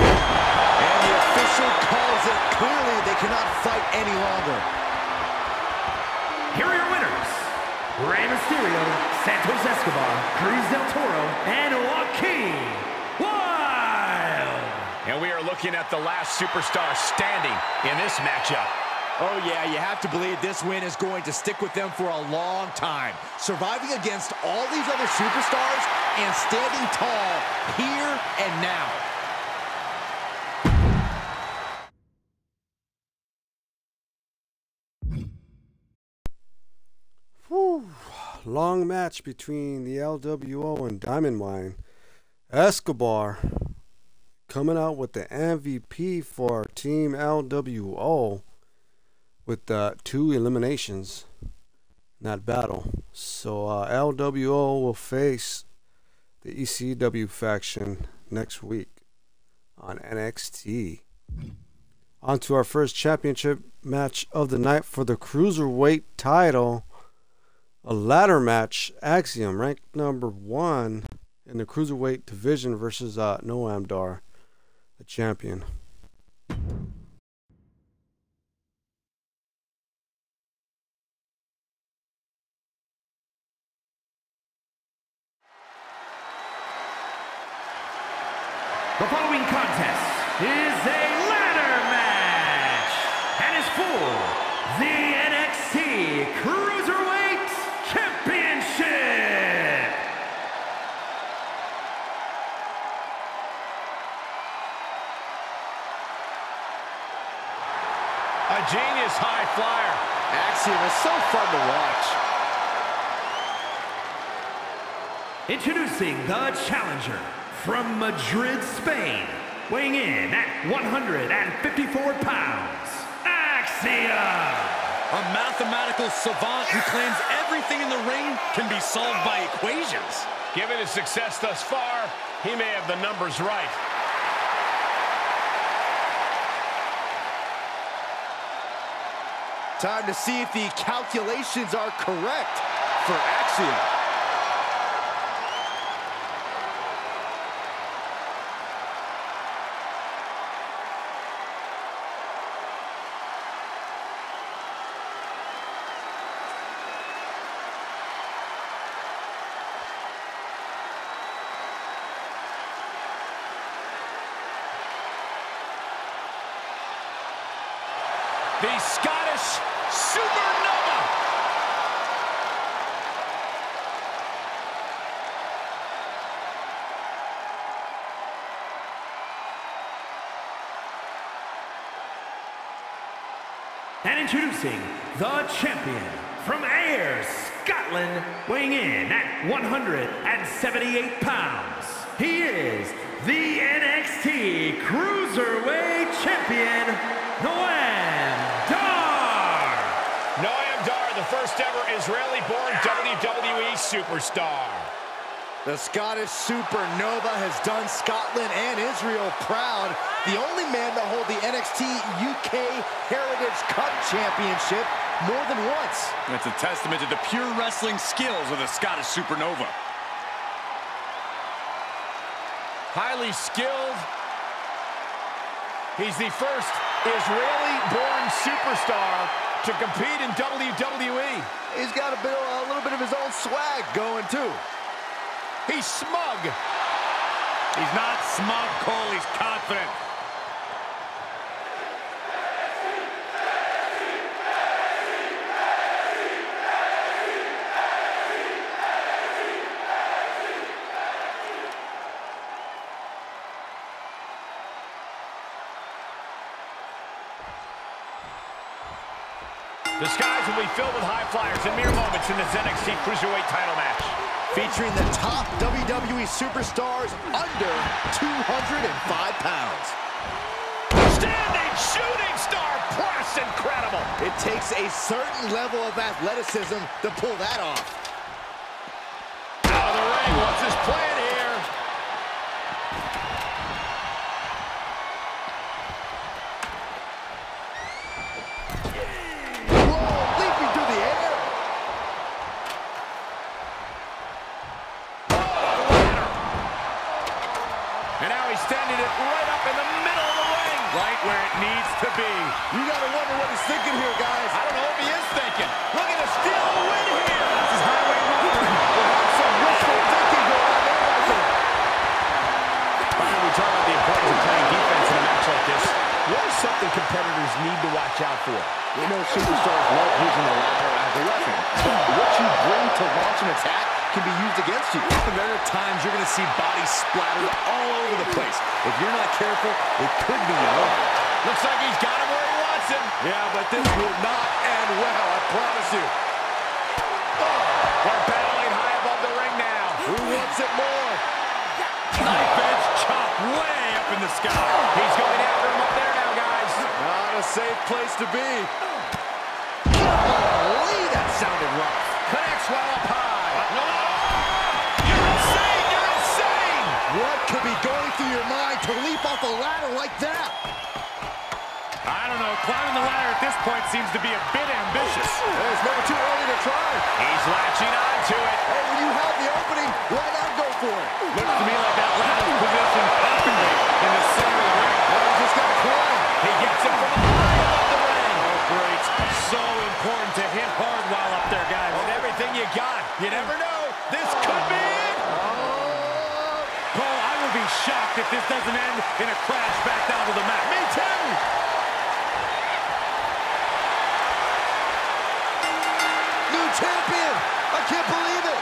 And the official calls it clearly. They cannot fight any longer. Here are your winners: Rey Mysterio, Santos Escobar, Cruz Del Toro, and Joaquin Wilde. And we are looking at the last superstar standing in this matchup. Oh, yeah, you have to believe this win is going to stick with them for a long time. Surviving against all these other superstars and standing tall here and now. Whew. Long match between the L W O and Diamond Mine. Escobar coming out with the M V P for Team L W O. With uh, two eliminations in that battle. So uh, L W O will face the E C W faction next week on N X T. On to our first championship match of the night for the Cruiserweight title. A ladder match. Axiom, ranked number one in the Cruiserweight division, versus uh, Noam Dar, the champion. The following contest is a ladder match and is for the N X T Cruiserweight Championship. A genius high flyer. Axiom is so fun to watch. Introducing the challenger. From Madrid, Spain, weighing in at one hundred fifty-four pounds, Axiom! A mathematical savant who claims everything in the ring can be solved by equations. Given his success thus far, he may have the numbers right. Time to see if the calculations are correct for Axiom. The Scottish Supernova! And introducing the champion from Ayr, Scotland, weighing in at one hundred seventy-eight pounds. He is the N X T Cruiserweight Champion, Noam Dar! Noam Dar, the first ever Israeli-born W W E superstar. The Scottish Supernova has done Scotland and Israel proud. The only man to hold the N X T U K Heritage Cup Championship more than once. That's a testament to the pure wrestling skills of the Scottish Supernova. Highly skilled. He's the first Israeli-born superstar to compete in W W E. He's got a, bit, a little bit of his own swag going, too. He's smug. He's not smug, Cole. He's confident. The skies will be filled with high flyers in mere moments in this N X T Cruiserweight title match. Featuring the top W W E superstars under two hundred five pounds. Standing shooting star press, incredible. It takes a certain level of athleticism to pull that off. Out of the ring, what's his plan here? Where it needs to be. You gotta wonder what he's thinking here, guys. I don't know if he is thinking. Look at a steal a win here. This is highway robbery. Some wishful thinking going on there, I think. Why don't we talk about the importance of playing defense in a match like this? What is something competitors need to watch out for? We know superstars love using the ladder as a weapon. What you bring to launch an attack can be used against you. And there are times you're going to see bodies splattered all over the place. If you're not careful, it could be your own. Looks like he's got him where he wants him. Yeah, but this will not end well, I promise you. Oh, they're battling high above the ring now. Who wants it more? Knife edge chop way up in the sky. He's going after him up there now, guys. Not a safe place to be. Golly, that sounded rough. Connects well up high. What could be going through your mind to leap off a ladder like that? I don't know. Climbing the ladder at this point seems to be a bit ambitious. Well, it's never too early to try. He's latching on to it. Hey, when you have the opening, why not go for it? Looks to me like that ladder position opened in the center of the ring. Well, he just got cornered. He gets it from high up the ring. Oh, great. So important to hit hard while up there, guys. With everything you got, you never know. This could be it. Be shocked if this doesn't end in a crash back down to the mat. Me too! New champion! I can't believe it!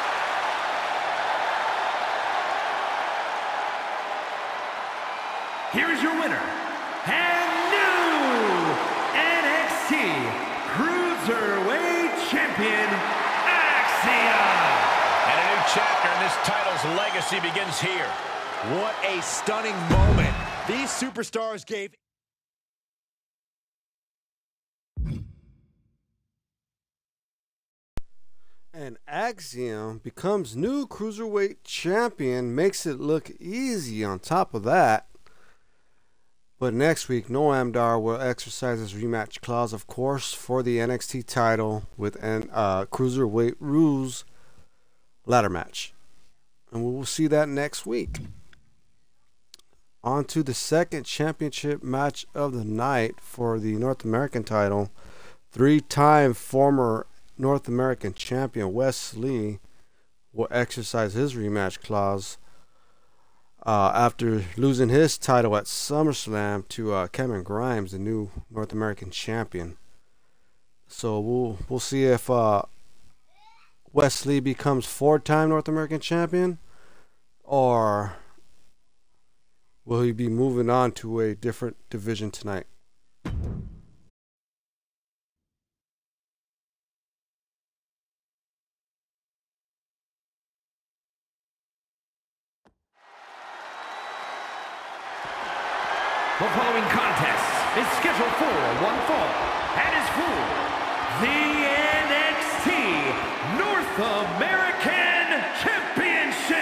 Here is your winner, and new N X T Cruiserweight Champion, Axiom! And a new chapter in this title's legacy begins here. What a stunning moment. These superstars gave... And Axiom becomes new Cruiserweight champion, makes it look easy on top of that. But next week, Noam Dar will exercise his rematch clause, of course, for the N X T title with an uh, Cruiserweight Rules ladder match. And we will see that next week. On to the second championship match of the night for the North American title. Three-time former North American champion Wes Lee will exercise his rematch clause uh, after losing his title at SummerSlam to uh, Cameron Grimes, the new North American champion. So we'll we'll see if uh, Wes Lee becomes four-time North American champion, or will he be moving on to a different division tonight? The following contest is scheduled for one fall and is for the N X T North American Championship.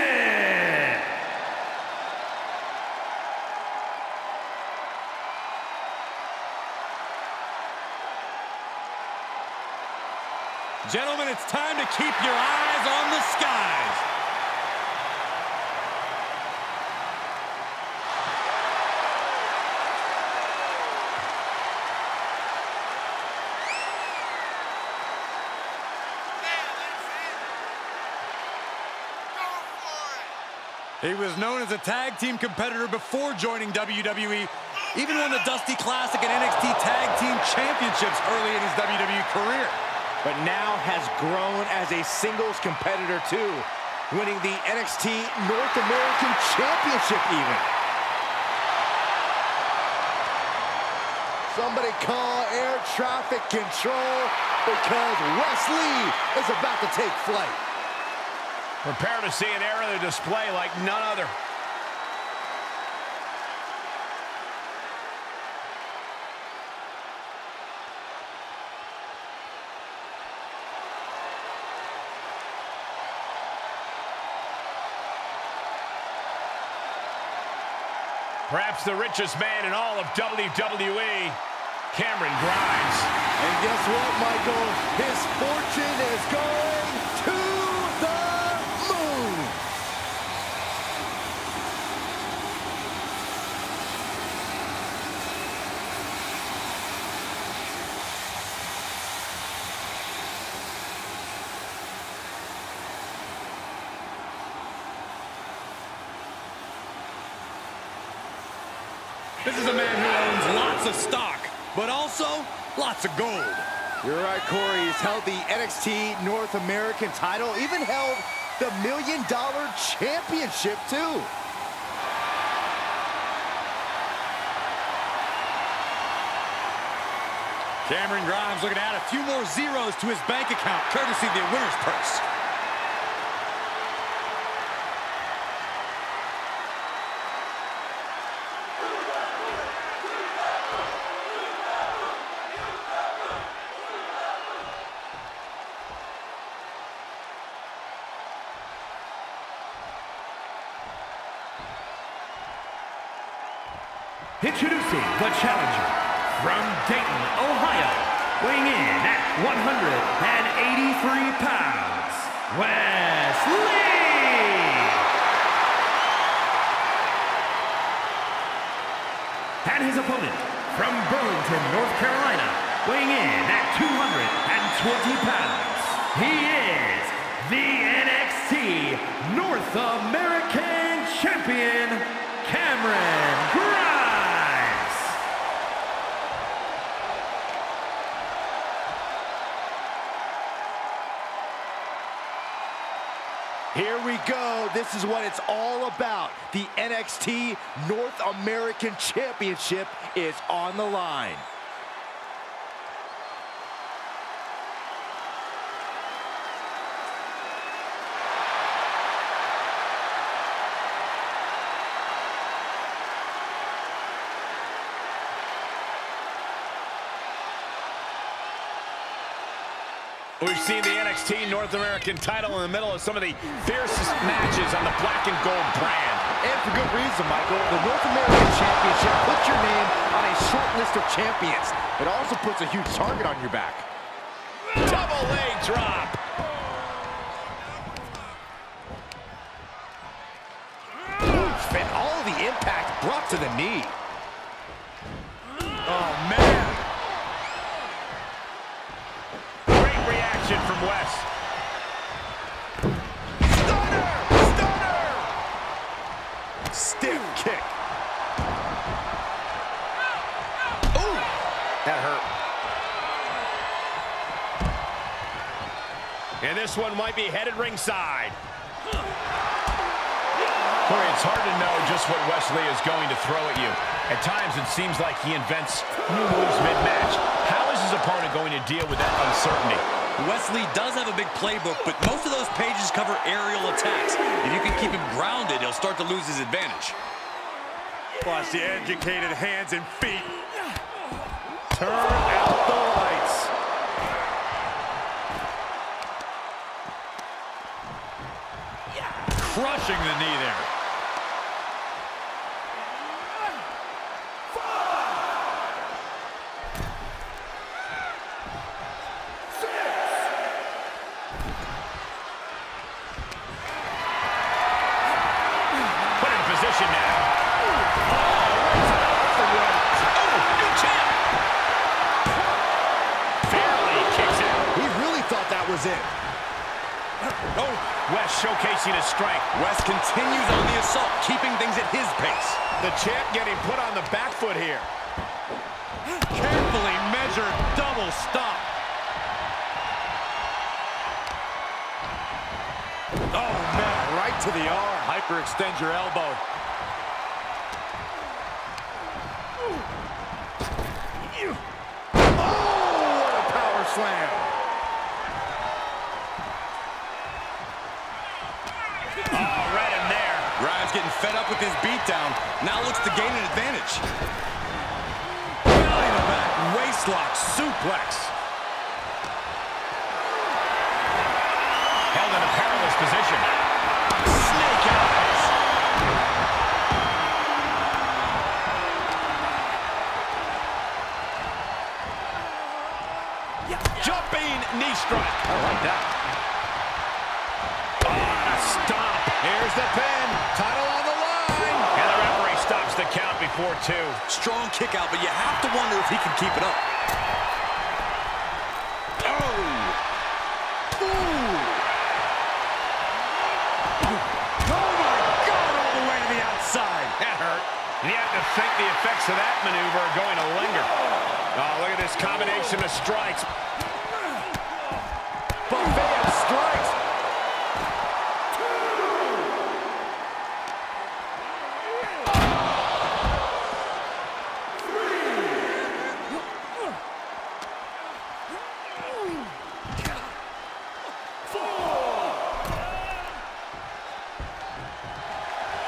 Gentlemen, it's time to keep your eyes on the skies. He was known as a tag team competitor before joining W W E, even won the Dusty Classic and N X T Tag Team Championships early in his W W E career, but now has grown as a singles competitor too, winning the N X T North American Championship even. Somebody call air traffic control, because Wes Lee is about to take flight. Prepare to see an era of the display like none other. Perhaps the richest man in all of W W E, Cameron Grimes. And guess what, Michael? His fortune is going to... This is a man who owns lots of stock, but also lots of gold. You're right, Corey. He's held the N X T North American title, even held the Million Dollar Championship, too. Cameron Grimes looking to add a few more zeros to his bank account, courtesy of the winner's purse. Introducing the challenger from Dayton, Ohio, weighing in at one hundred eighty-three pounds, Wes Lee. And his opponent from Burlington, North Carolina, weighing in at two hundred twenty pounds, he is the N X T North American Champion, Cameron Grimes. Here we go. This is what it's all about. The N X T North American Championship is on the line. We've seen the N X T North American title in the middle of some of the fiercest matches on the black and gold brand. And for good reason, Michael. The North American Championship puts your name on a short list of champions. It also puts a huge target on your back. Double leg drop. Oof, and all the impact brought to the knee. Oh, man. From Wes. Stunner! Stunner! Stiff kick. Ooh! That hurt. And this one might be headed ringside. Corey, it's hard to know just what Wes Lee is going to throw at you. At times, it seems like he invents new moves mid-match. How is his opponent going to deal with that uncertainty? Wes Lee does have a big playbook, but most of those pages cover aerial attacks. If you can keep him grounded, he'll start to lose his advantage. Watch the educated hands and feet. Turn out the lights. Yeah. Crushing the knee there. Showcasing his strength. Wes continues on the assault, keeping things at his pace. The champ getting put on the back foot here. Carefully measured double stop. Oh, man, right to the arm. Hyperextend your elbow. Oh, what a power slam. Getting fed up with his beatdown, now looks to gain an advantage. Belly to back, waist lock, suplex. Held in a perilous position. Snake eyes. Yeah. Jumping knee strike. I like that. Oh, stop. Here's the pin. Title. Count before two. Strong kick out, but you have to wonder if he can keep it up. Oh! Ooh! Oh my God, all the way to the outside. That hurt. And you have to think the effects of that maneuver are going to linger. Oh, look at this combination of strikes. Buffet of strikes.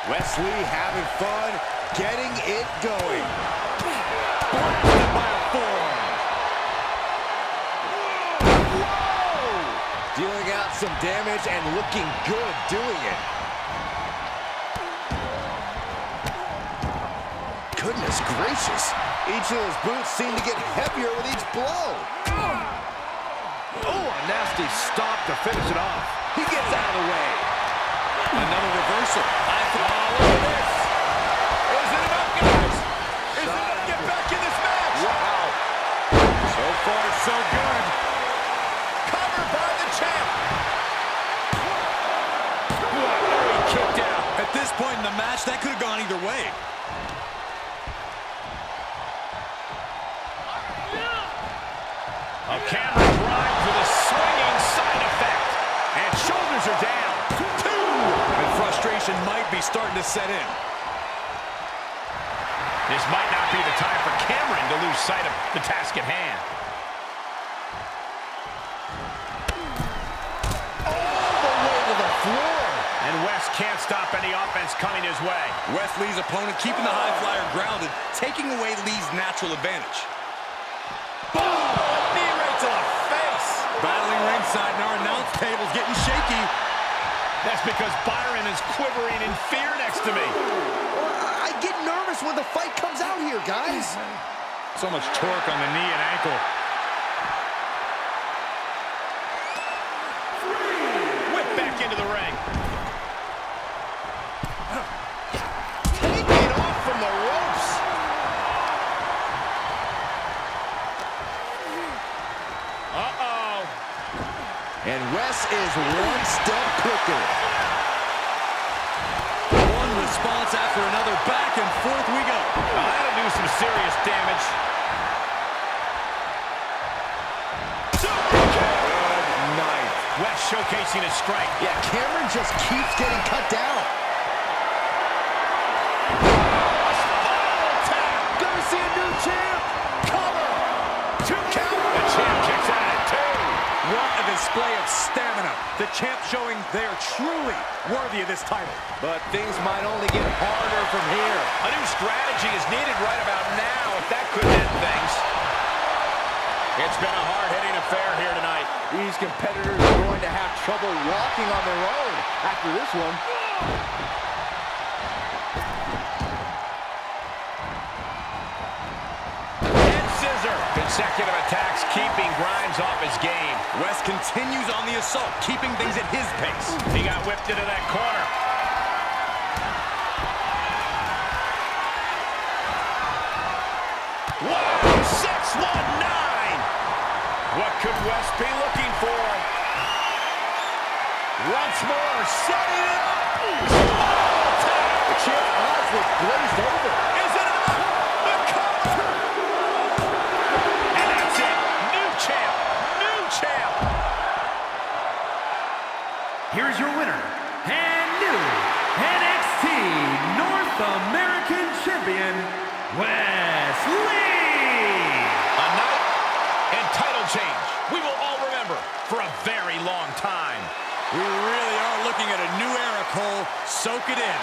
Wes Lee having fun, getting it going. Blocked by a forearm. Whoa! Dealing out some damage and looking good doing it. Goodness gracious. Each of those boots seem to get heavier with each blow. Oh, a nasty stop to finish it off. He gets out of the way. Another reversal. I thought, oh, look at this. Is it enough, guys? Is it enough to get back in this match? Wow. So far, so good. Covered by the champ. What a kick out. At this point in the match, that could have gone either way. A Cameron Grimes with a swinging side effect. And shoulders are down. Frustration might be starting to set in. This might not be the time for Cameron to lose sight of the task at hand. All the way to the floor. And Wes can't stop any offense coming his way. Wes Lee's opponent keeping the high flyer grounded, taking away Lee's natural advantage. Boom! Knee right to the face. Battling ringside. table's getting shaky. That's because Byron is quivering in fear next to me. I get nervous when the fight comes out here, guys. So much torque on the knee and ankle. Whip back into the ring. Taking off from the ropes. Uh-oh. And Wes is one step quicker. One response after another. Back and forth we go. Oh, that'll do some serious damage. Wes showcasing his strike. Yeah, Cameron just keeps getting cut down. Final tap. Gonna see a new champ. Cover. Two count. The champ kicks out at two. What a display of stamina. The champ showing they are truly worthy of this title. But things might only get harder from here. A new strategy is needed right about now if that could end things. It's been a hard-hitting affair here tonight. These competitors are going to have trouble walking on their own after this one. Head scissor. Consecutive attacks keeping Grimes off his game. Wes continues on the assault, keeping things at his pace. He got whipped into that corner. What could Wes be looking for? Once more, setting it up. Oh, attack. The champ eyes were glazed over. Is it enough? The cover. And that's it. New champ. New champ. Here's your winner, and new N X T North American Champion, Wes Lee. Change we will all remember for a very long time. We really are looking at a new era, Cole. Soak it in.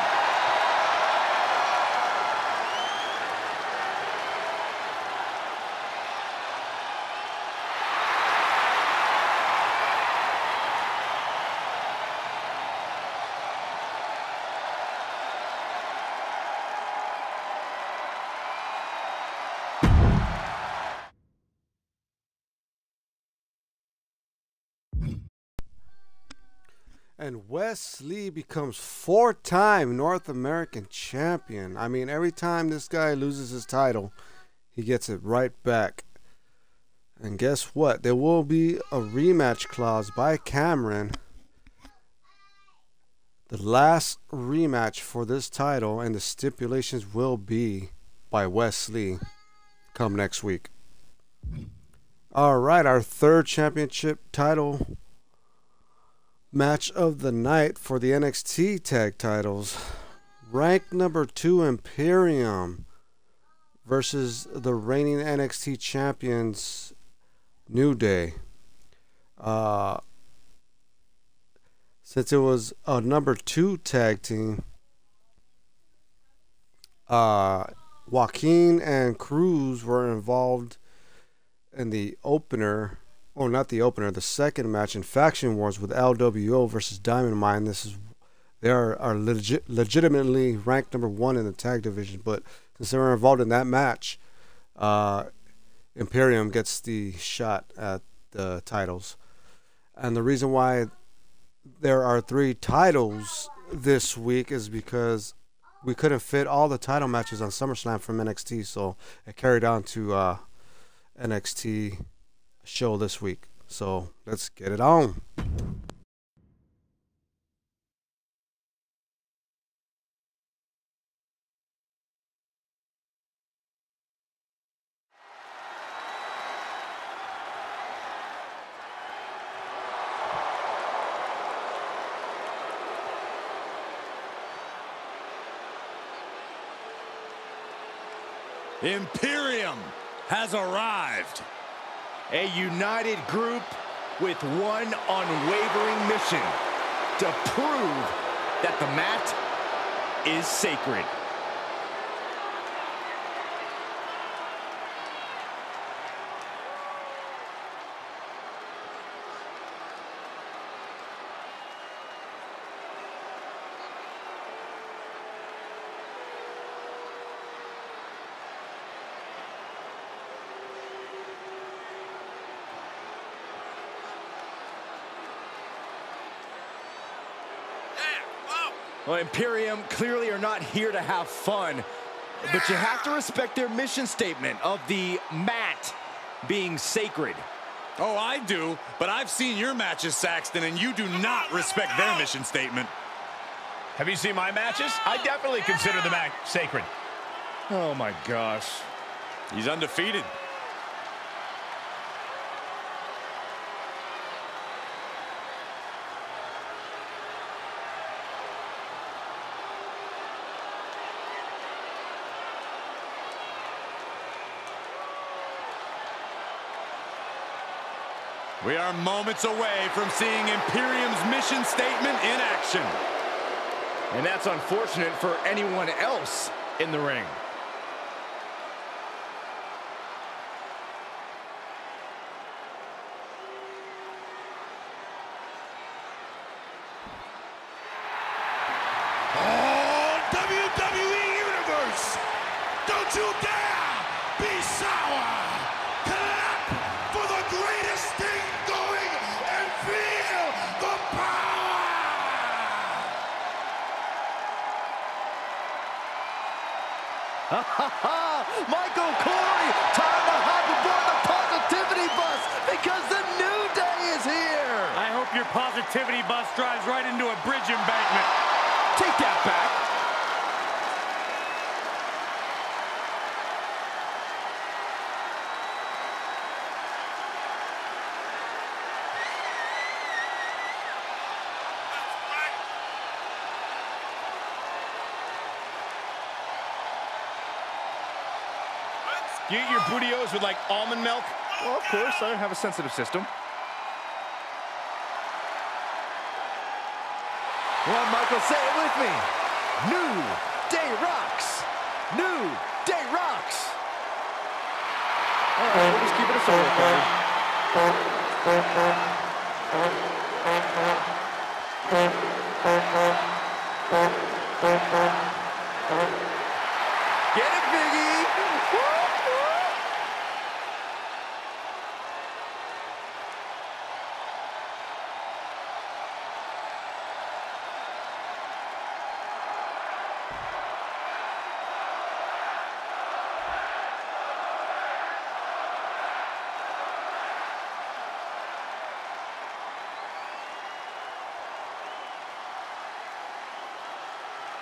And Wes Lee becomes four-time North American champion. I mean, every time this guy loses his title, he gets it right back. And guess what? There will be a rematch clause by Cameron. The last rematch for this title, and the stipulations will be by Wes Lee come next week. All right, our third championship title match of the night for the N X T tag titles. Ranked number two, Imperium versus the reigning N X T champions, New Day. Uh, since it was a number two tag team, uh, Joaquin and Cruz were involved in the opener. Oh, not the opener, the second match in Faction Wars with L W O versus Diamond Mine. This is, they are, are legit, legitimately ranked number one in the tag division, but since they were involved in that match, uh, Imperium gets the shot at the titles. And the reason why there are three titles this week is because we couldn't fit all the title matches on SummerSlam from N X T, so it carried on to uh, N X T show this week. So let's get it on. Imperium has arrived. A united group with one unwavering mission to prove that the mat is sacred. Well, Imperium clearly are not here to have fun, but you have to respect their mission statement of the mat being sacred. Oh, I do, but I've seen your matches, Saxton, and you do not respect their mission statement. Have you seen my matches? I definitely consider the mat sacred. Oh, my gosh. He's undefeated. We are moments away from seeing Imperium's mission statement in action. And that's unfortunate for anyone else in the ring. Oh, W W E Universe, don't you dare be sour. Michael Corey, time to hop aboard the positivity bus because the New Day is here. I hope your positivity bus drives right into a bridge embankment. Take that back. You eat your bootios with, like, almond milk? Well, of course, I have a sensitive system. Well, Michael, say it with me. New Day rocks. New Day rocks. All right, we'll just keep it a solo party. Get it, Big E.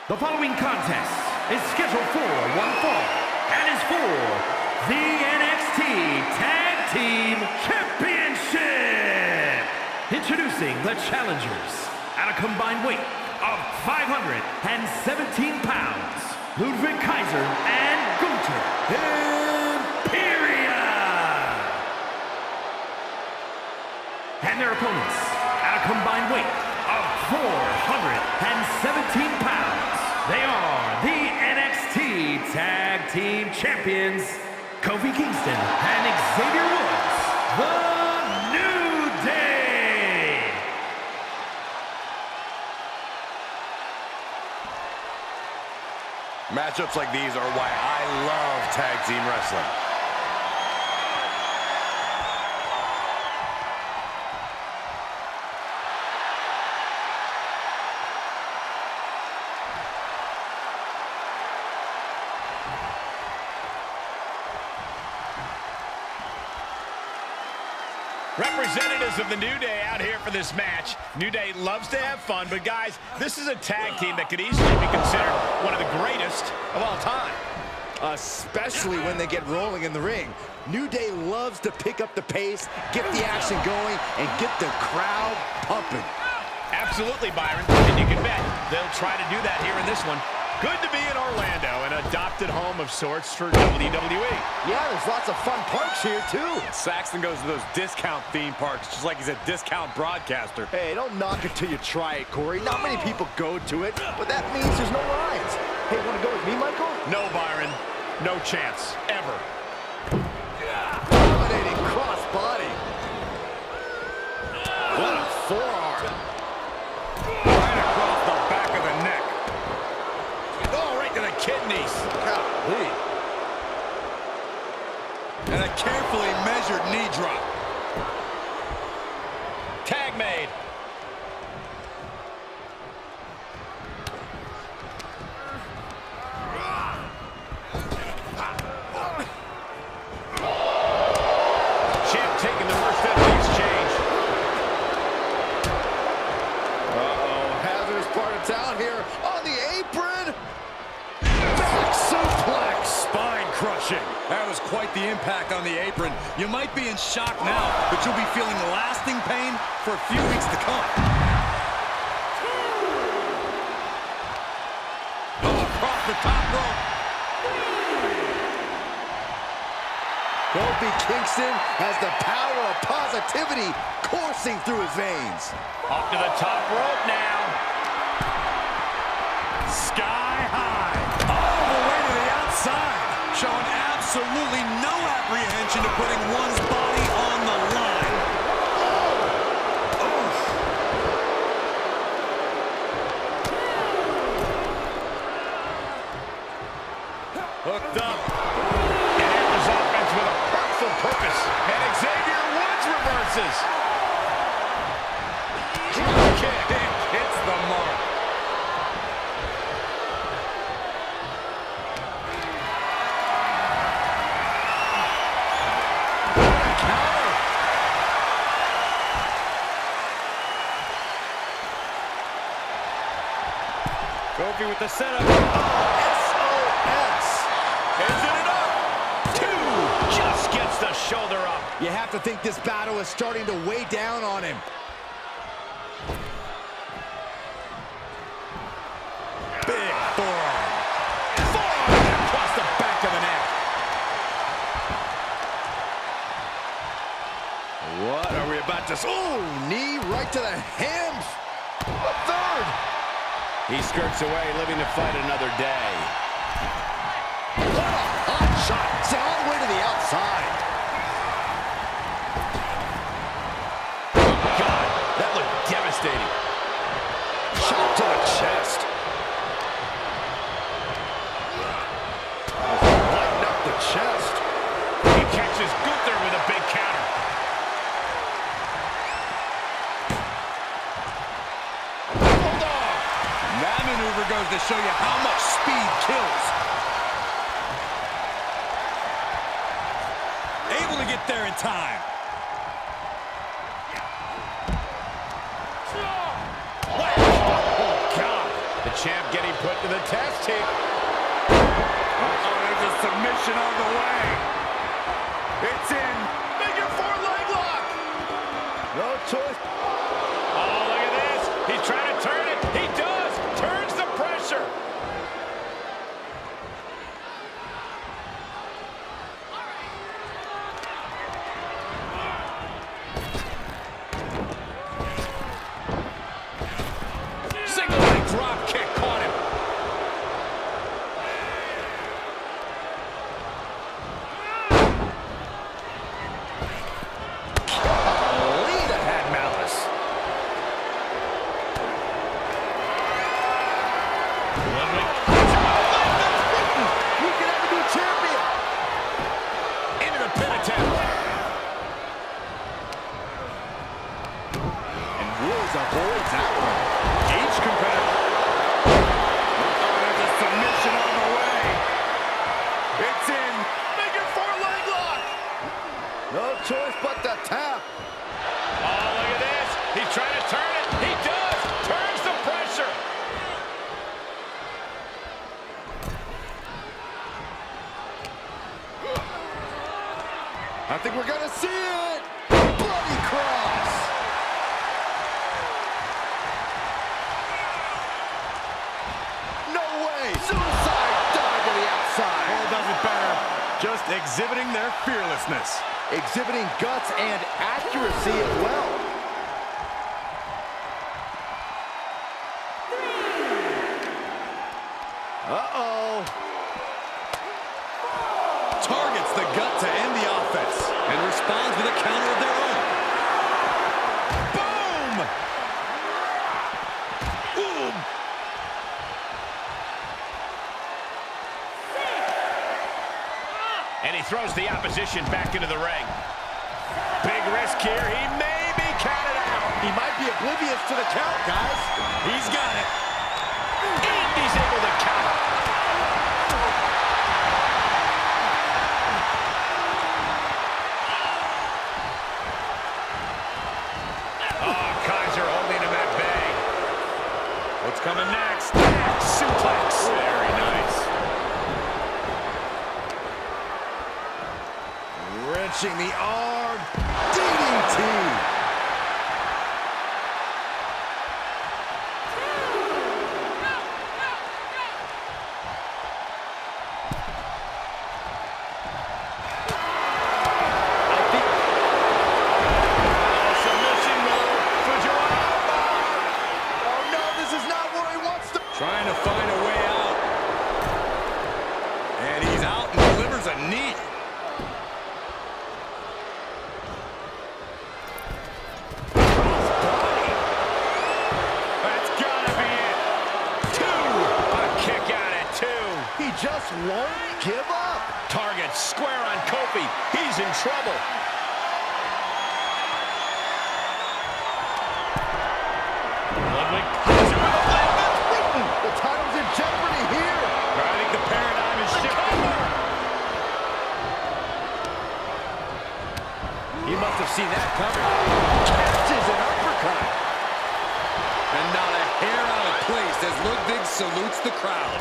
The following contest is scheduled for one fall and is for the N X T Tag Team Championship. Introducing the challengers at a combined weight of five hundred seventeen pounds, Ludwig Kaiser and Gunther Imperium. And their opponents at a combined weight of four hundred seventeen pounds. They are the N X T Tag Team Champions, Kofi Kingston and Xavier Woods, the New Day. Matchups like these are why I love tag team wrestling. Representatives of the New Day out here for this match. New Day loves to have fun, but guys, this is a tag team that could easily be considered one of the greatest of all time. Especially when they get rolling in the ring. New Day loves to pick up the pace, get the action going, and get the crowd pumping. Absolutely, Byron, and you can bet they'll try to do that here in this one. Good to be in Orlando, an adopted home of sorts for W W E. Yeah, there's lots of fun parks here, too. Saxton goes to those discount theme parks, just like he's a discount broadcaster. Hey, don't knock it till you try it, Corey. Not many people go to it, but that means there's no lines. Hey, want to go with me, Michael? No, Byron. No chance. Ever. Yeah. Dominating cross-body. Uh. What a forearm. Kidneys. Golly. And a carefully measured knee drop. Tag made. punching. That was quite the impact on the apron. You might be in shock now, but you'll be feeling lasting pain for a few weeks to come. Oh, across the top rope. Kofi Kingston has the power of positivity coursing through his veins. Up to the top rope now. Sky high. All the way to the outside. Showing absolutely no apprehension to putting one's body on the line. Oh. Oof. Hooked up. And enters offense with a powerful purpose. And Xavier Woods reverses. Kick. It hits the mark. With the setup. S O S. Is it enough? Two. Just gets the shoulder up. You have to think this battle is starting to weigh down on him. Big forearm. Forearm across the back of the neck. What are we about to see? Oh, knee right to the hams. A third. He skirts away, living to fight another day. What a hot shot! It's all the way to the outside. Oh my God, that looked devastating. Shot to the chest. Lighten up the chest. He catches Gunther with a big counter. Maneuver goes to show you how much speed kills. Able to get there in time. Oh, God. The champ getting put to the test here. Uh-oh, there's a submission on the way. It's in. Figure four leg lock. No choice. Oh, look at this. He's trying to turn it. He does. Turns the pressure. Single leg drop kick caught him. Golly, that had malice. I think we're gonna see it! Bloody cross! No way! Suicide dive to the outside! Cole does it better. Just exhibiting their fearlessness. Exhibiting guts and accuracy as well. Uh-oh. Targets the gut to end the offense and responds with a counter of their own. Boom! Boom! And he throws the opposition back into the ring. Big risk here. He may be counted out. He might be oblivious to the count, guys. He's got it. And he's able to count. Coming next, suplex. Very nice. launching the arm D D T. See that cover. Catches an uppercut. And not a hair out of place as Ludwig salutes the crowd.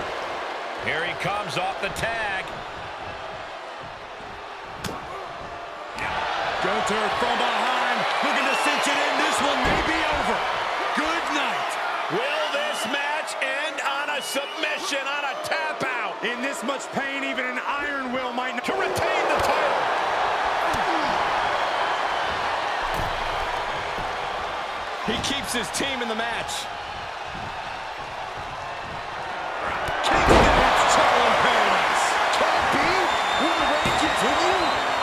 Here he comes off the tag. Gunther from behind. Looking to cinch it in. This one may be over. Good night. Will this match end on a submission, on a tap out? In this much pain, even an iron will might not. To retain the title. He keeps his team in the match. Kicks the match toe in paradise. Can't be. Will the rain continue?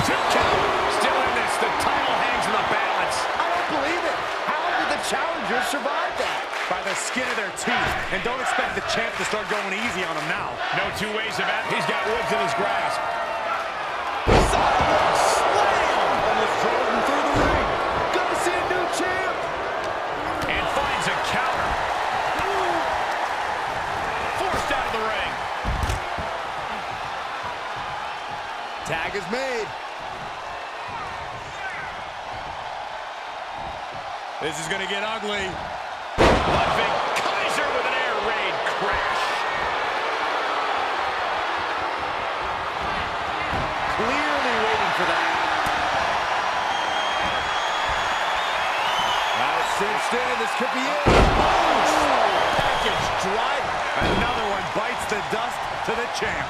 Two count. Still in this. The title hangs in the balance. I don't believe it. How did the challengers survive that? By the skin of their teeth. And don't expect the champ to start going easy on him now. No two ways about it. He's got Woods in his grasp. Sidewalk slam. Almost drove him through the ring. Gonna see a new champ. A counter. Ooh. Forced out of the ring. Tag is made. This is going to get ugly. Ludwig Kaiser with an air raid crash. Clearly waiting for that. Cinched in, this could be it. Oh, package driver. Another one bites the dust to the champ.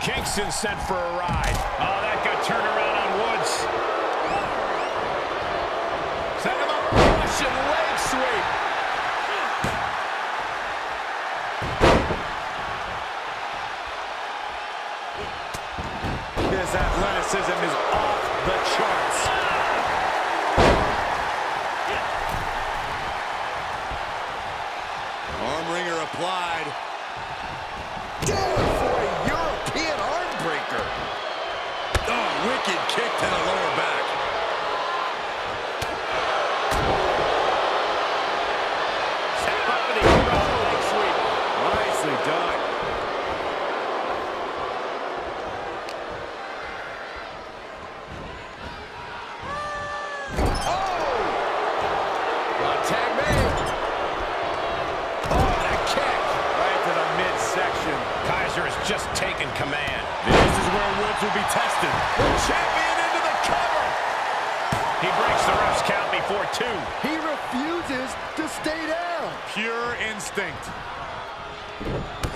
Kingston sent for a ride. Oh, that got turned around on Woods. Set him up, Russian leg sweep. His athleticism is off the charts. Arm ringer applied. Down for a European arm breaker. Oh, wicked kick to the lower back. Set him up for the Russian leg sweep. Nicely done. Just taking command. This is where Woods will be tested. The champion into the cover. He breaks the ref's count before two. He refuses to stay down. Pure instinct.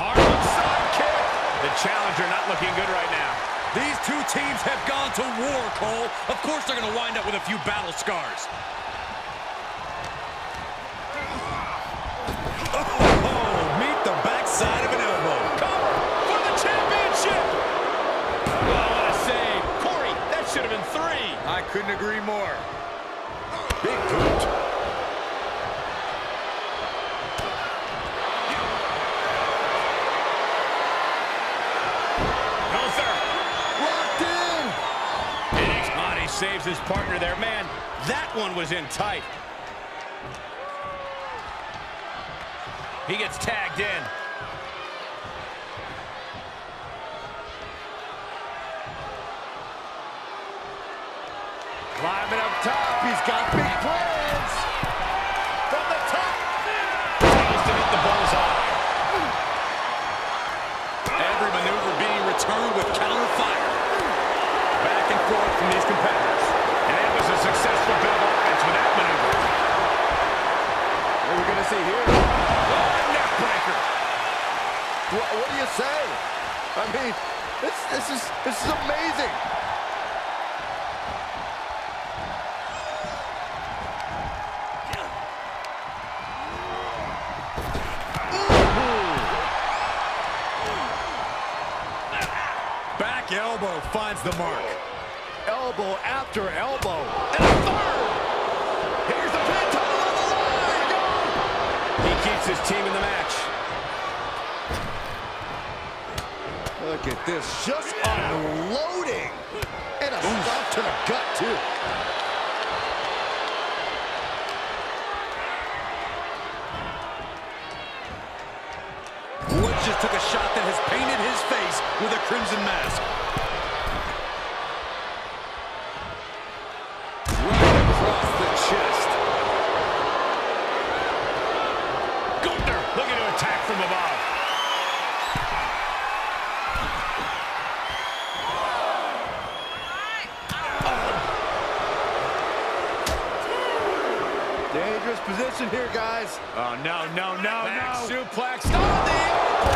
Hard side kick. The challenger not looking good right now. These two teams have gone to war, Cole. Of course they're going to wind up with a few battle scars. Oh, meet the backside of an elbow. Three. I couldn't agree more. Big boot. Gunther. Locked in. Monty saves his partner there. Man, that one was in tight. He gets tagged in. Climbing up top, he's got big plans. From the top, tries to hit the bullseye. Every maneuver being returned with. to say? I mean, this, this is this is amazing. Back elbow finds the mark. Elbow after elbow. And a third! Here's the pin, title on the line! Go! He keeps his team in the match. Look at this, just unloading. And a Oof. Stop to the gut, too. Woods just took a shot that has painted his face with a crimson mask. Position here, guys. Oh, no, no, no, Back no. Suplex. Oh, the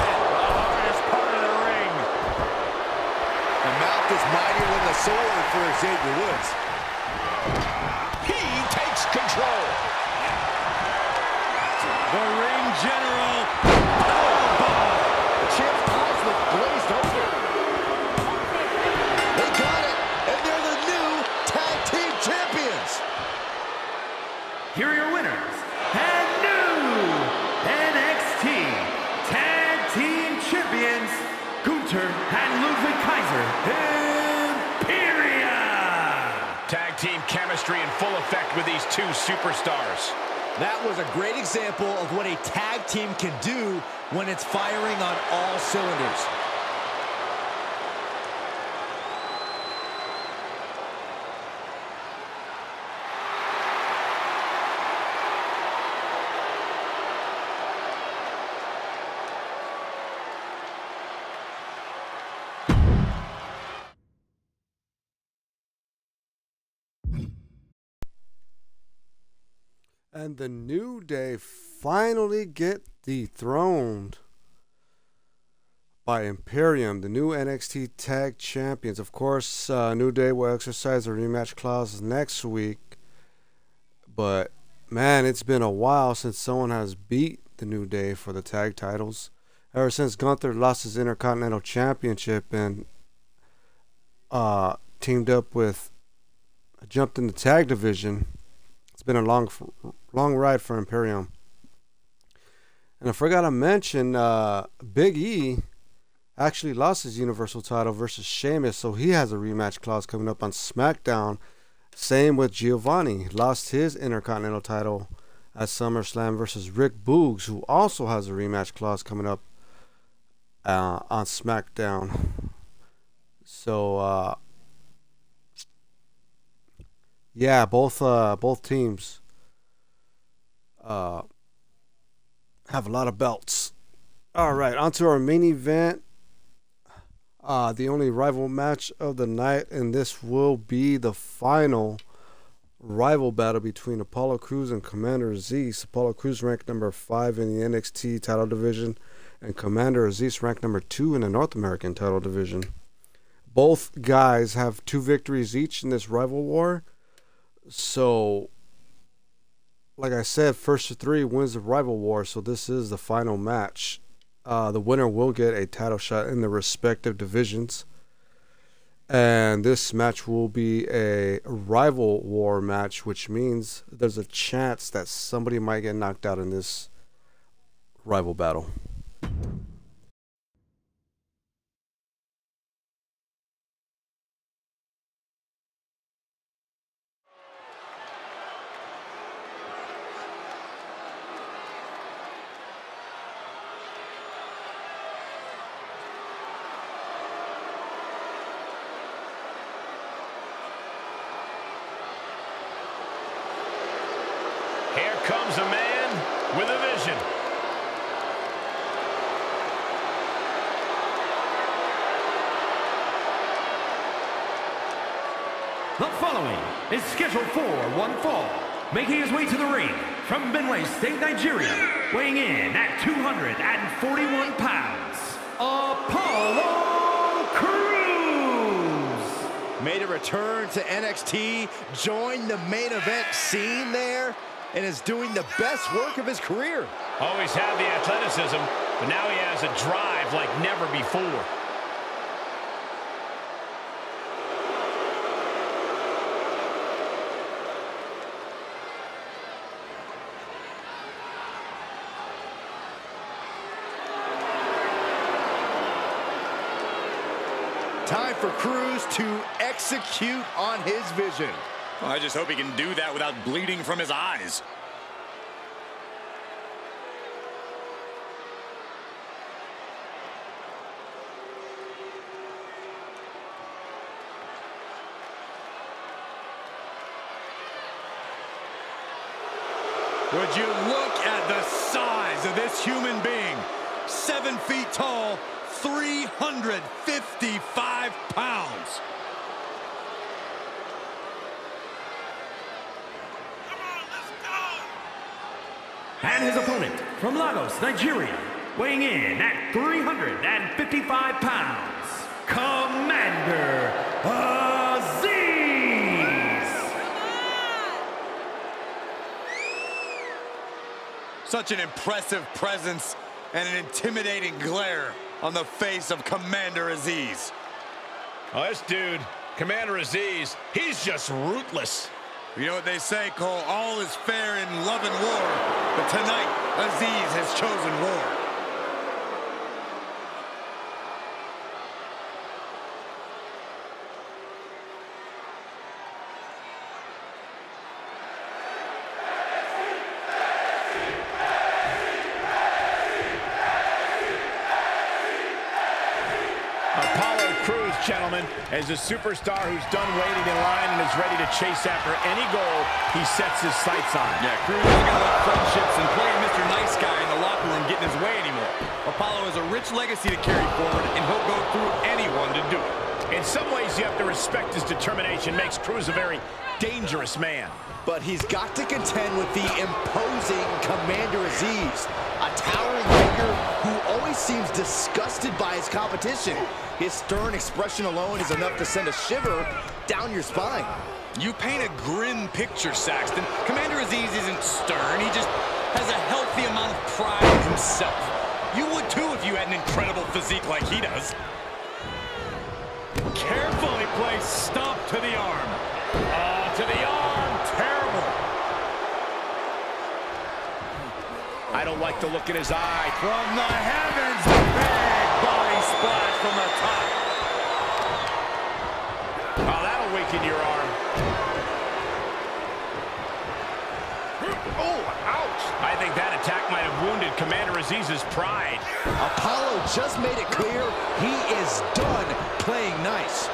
hardest part of the ring. The mouth is mightier than the sword for Xavier Woods. He takes control. The ring general. Powerbomb. The champ's eyes look glazed over. They got it, and they're the new tag team champions. Here are your winners, and new N X T Tag Team Champions, Gunther and Ludwig Kaiser, Imperium! Tag team chemistry in full effect with these two superstars. That was a great example of what a tag team can do when it's firing on all cylinders. And the New Day finally get dethroned by Imperium, the new N X T Tag Champions. Of course, uh, New Day will exercise their rematch clause next week. But, man, it's been a while since someone has beat the New Day for the tag titles. Ever since Gunther lost his Intercontinental Championship and uh, teamed up with, jumped in the tag division. It's been a long long ride for Imperium. And I forgot to mention, uh, Big E actually lost his Universal title versus Sheamus, so he has a rematch clause coming up on SmackDown. Same with Giovanni, lost his Intercontinental title at SummerSlam versus Rick Boogs, who also has a rematch clause coming up uh, on SmackDown. So, uh, yeah, both uh, both teams uh, have a lot of belts. All right, on to our main event. Uh, the only rival match of the night, and this will be the final rival battle between Apollo Crews and Commander Azeez. Apollo Crews ranked number five in the N X T title division, and Commander Azeez ranked number two in the North American title division. Both guys have two victories each in this rival war. So, like I said, first to three wins the rival war, so this is the final match. Uh, the winner will get a title shot in the respective divisions. And this match will be a rival war match, which means there's a chance that somebody might get knocked out in this rival battle. Here comes a man with a vision. The following is scheduled for one fall, making his way to the ring from Benue State, Nigeria, weighing in at two hundred forty-one pounds, Apollo Crews made a return to N X T, joined the main event scene there, and is doing the best work of his career. Always had the athleticism, but now he has a drive like never before. Time for Crews to execute on his vision. Well, I just hope he can do that without bleeding from his eyes. Would you look at the size of this human being? Seven feet tall, three hundred fifty-five pounds. Come on, let's go. And his opponent from Lagos, Nigeria, weighing in at three hundred fifty-five pounds, Commander Azeez. Such an impressive presence and an intimidating glare on the face of Commander Azeez. Oh, this dude, Commander Azeez, he's just ruthless. You know what they say, Cole, all is fair in love and war, but tonight, Azeez has chosen war. Gentlemen, as a superstar who's done waiting in line and is ready to chase after any goal he sets his sights on. Yeah, Crews isn't gonna let friendships and playing Mister Nice Guy in the locker room get in his way anymore. Apollo has a rich legacy to carry forward, and he'll go through anyone to do it. In some ways, you have to respect his determination. Makes Crews a very dangerous man. But he's got to contend with the imposing Commander Azeez, a towering figure who always seems disgusted by his competition. His stern expression alone is enough to send a shiver down your spine. You paint a grim picture, Saxton. Commander Azeez isn't stern. He just has a healthy amount of pride in himself. You would too if you had an incredible physique like he does. Carefully placed stomp to the arm. Oh, to the arm. Terrible. I don't like the look in his eye. From the heavens, the big body splash from the top. Oh, that'll weaken your arm. Oh, ouch. I think that attack might have wounded Commander Azeez's pride. Apollo just made it clear he is done playing nice.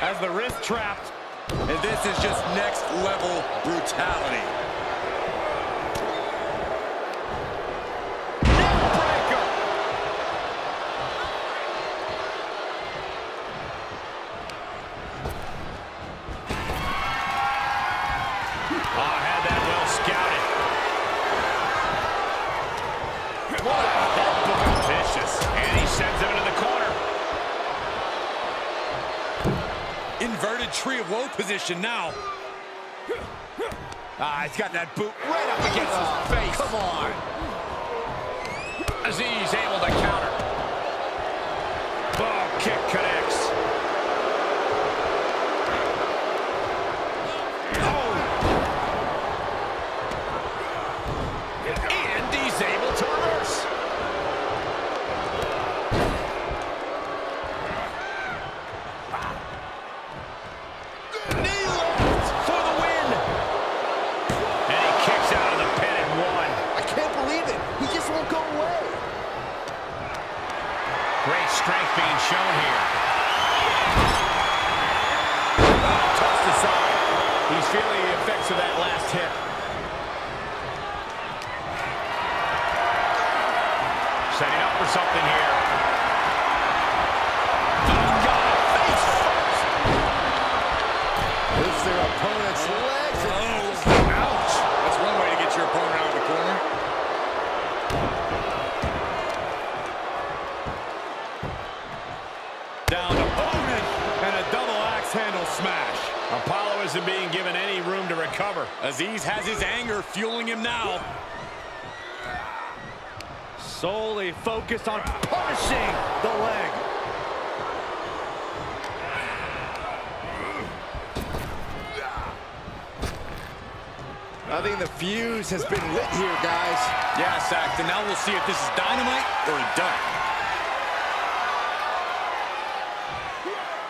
As the wrist trapped. And this is just next level brutality. Neck breaker! Oh, I had that well scouted. What a headbutt. Vicious. And he sends him into the corner. Inverted tree of woe position now. Ah, he's got that boot right up against his face. Come on. Azeez able to counter. Ball kick connects. Oh. And he's able to reverse. Strength being shown here. Oh, tossed aside. He's feeling the effects of that last hit. Setting up for something here. Oh, God, face first. Lifts their opponent's legs. Oh, ouch. That's one way to get your opponent out of the corner. cover. Azeez has his anger fueling him now. Solely focused on punishing the leg. I think the fuse has been lit here, guys. Yeah, Saxton. Now we'll see if this is dynamite or done.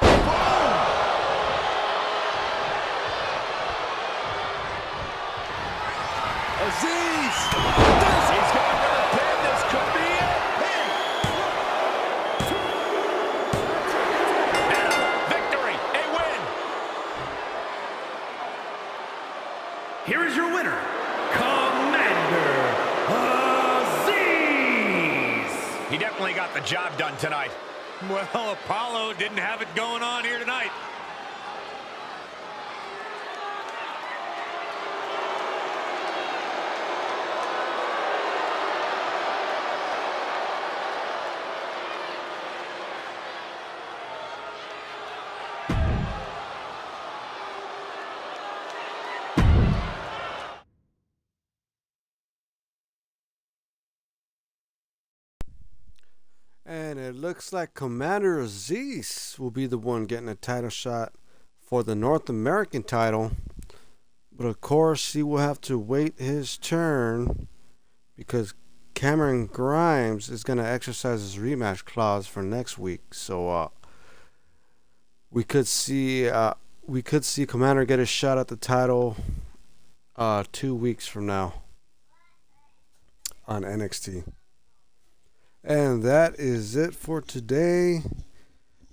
Oh! Azeez! This He's got another pin. This could be a pin. And a victory, a win. Here is your winner, Commander Azeez. He definitely got the job done tonight. Well, Apollo didn't have it going on here tonight. And it looks like Commander Azeez will be the one getting a title shot for the North American title. But of course, he will have to wait his turn because Cameron Grimes is going to exercise his rematch clause for next week. So uh, we could see uh, we could see Commander get a shot at the title uh, two weeks from now on N X T. And that is it for today.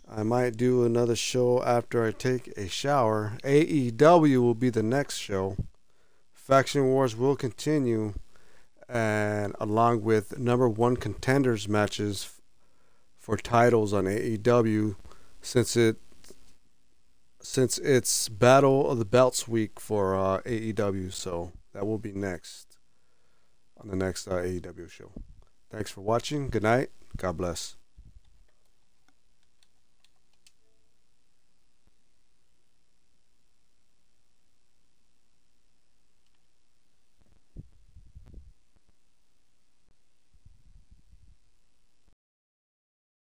I might do another show after I take a shower. A E W will be the next show. Faction Wars will continue, and along with number one contenders matches for titles on A E W, since it since it's Battle of the Belts week for uh, A E W. So that will be next on the next uh, A E W show. Thanks for watching. Good night. God bless.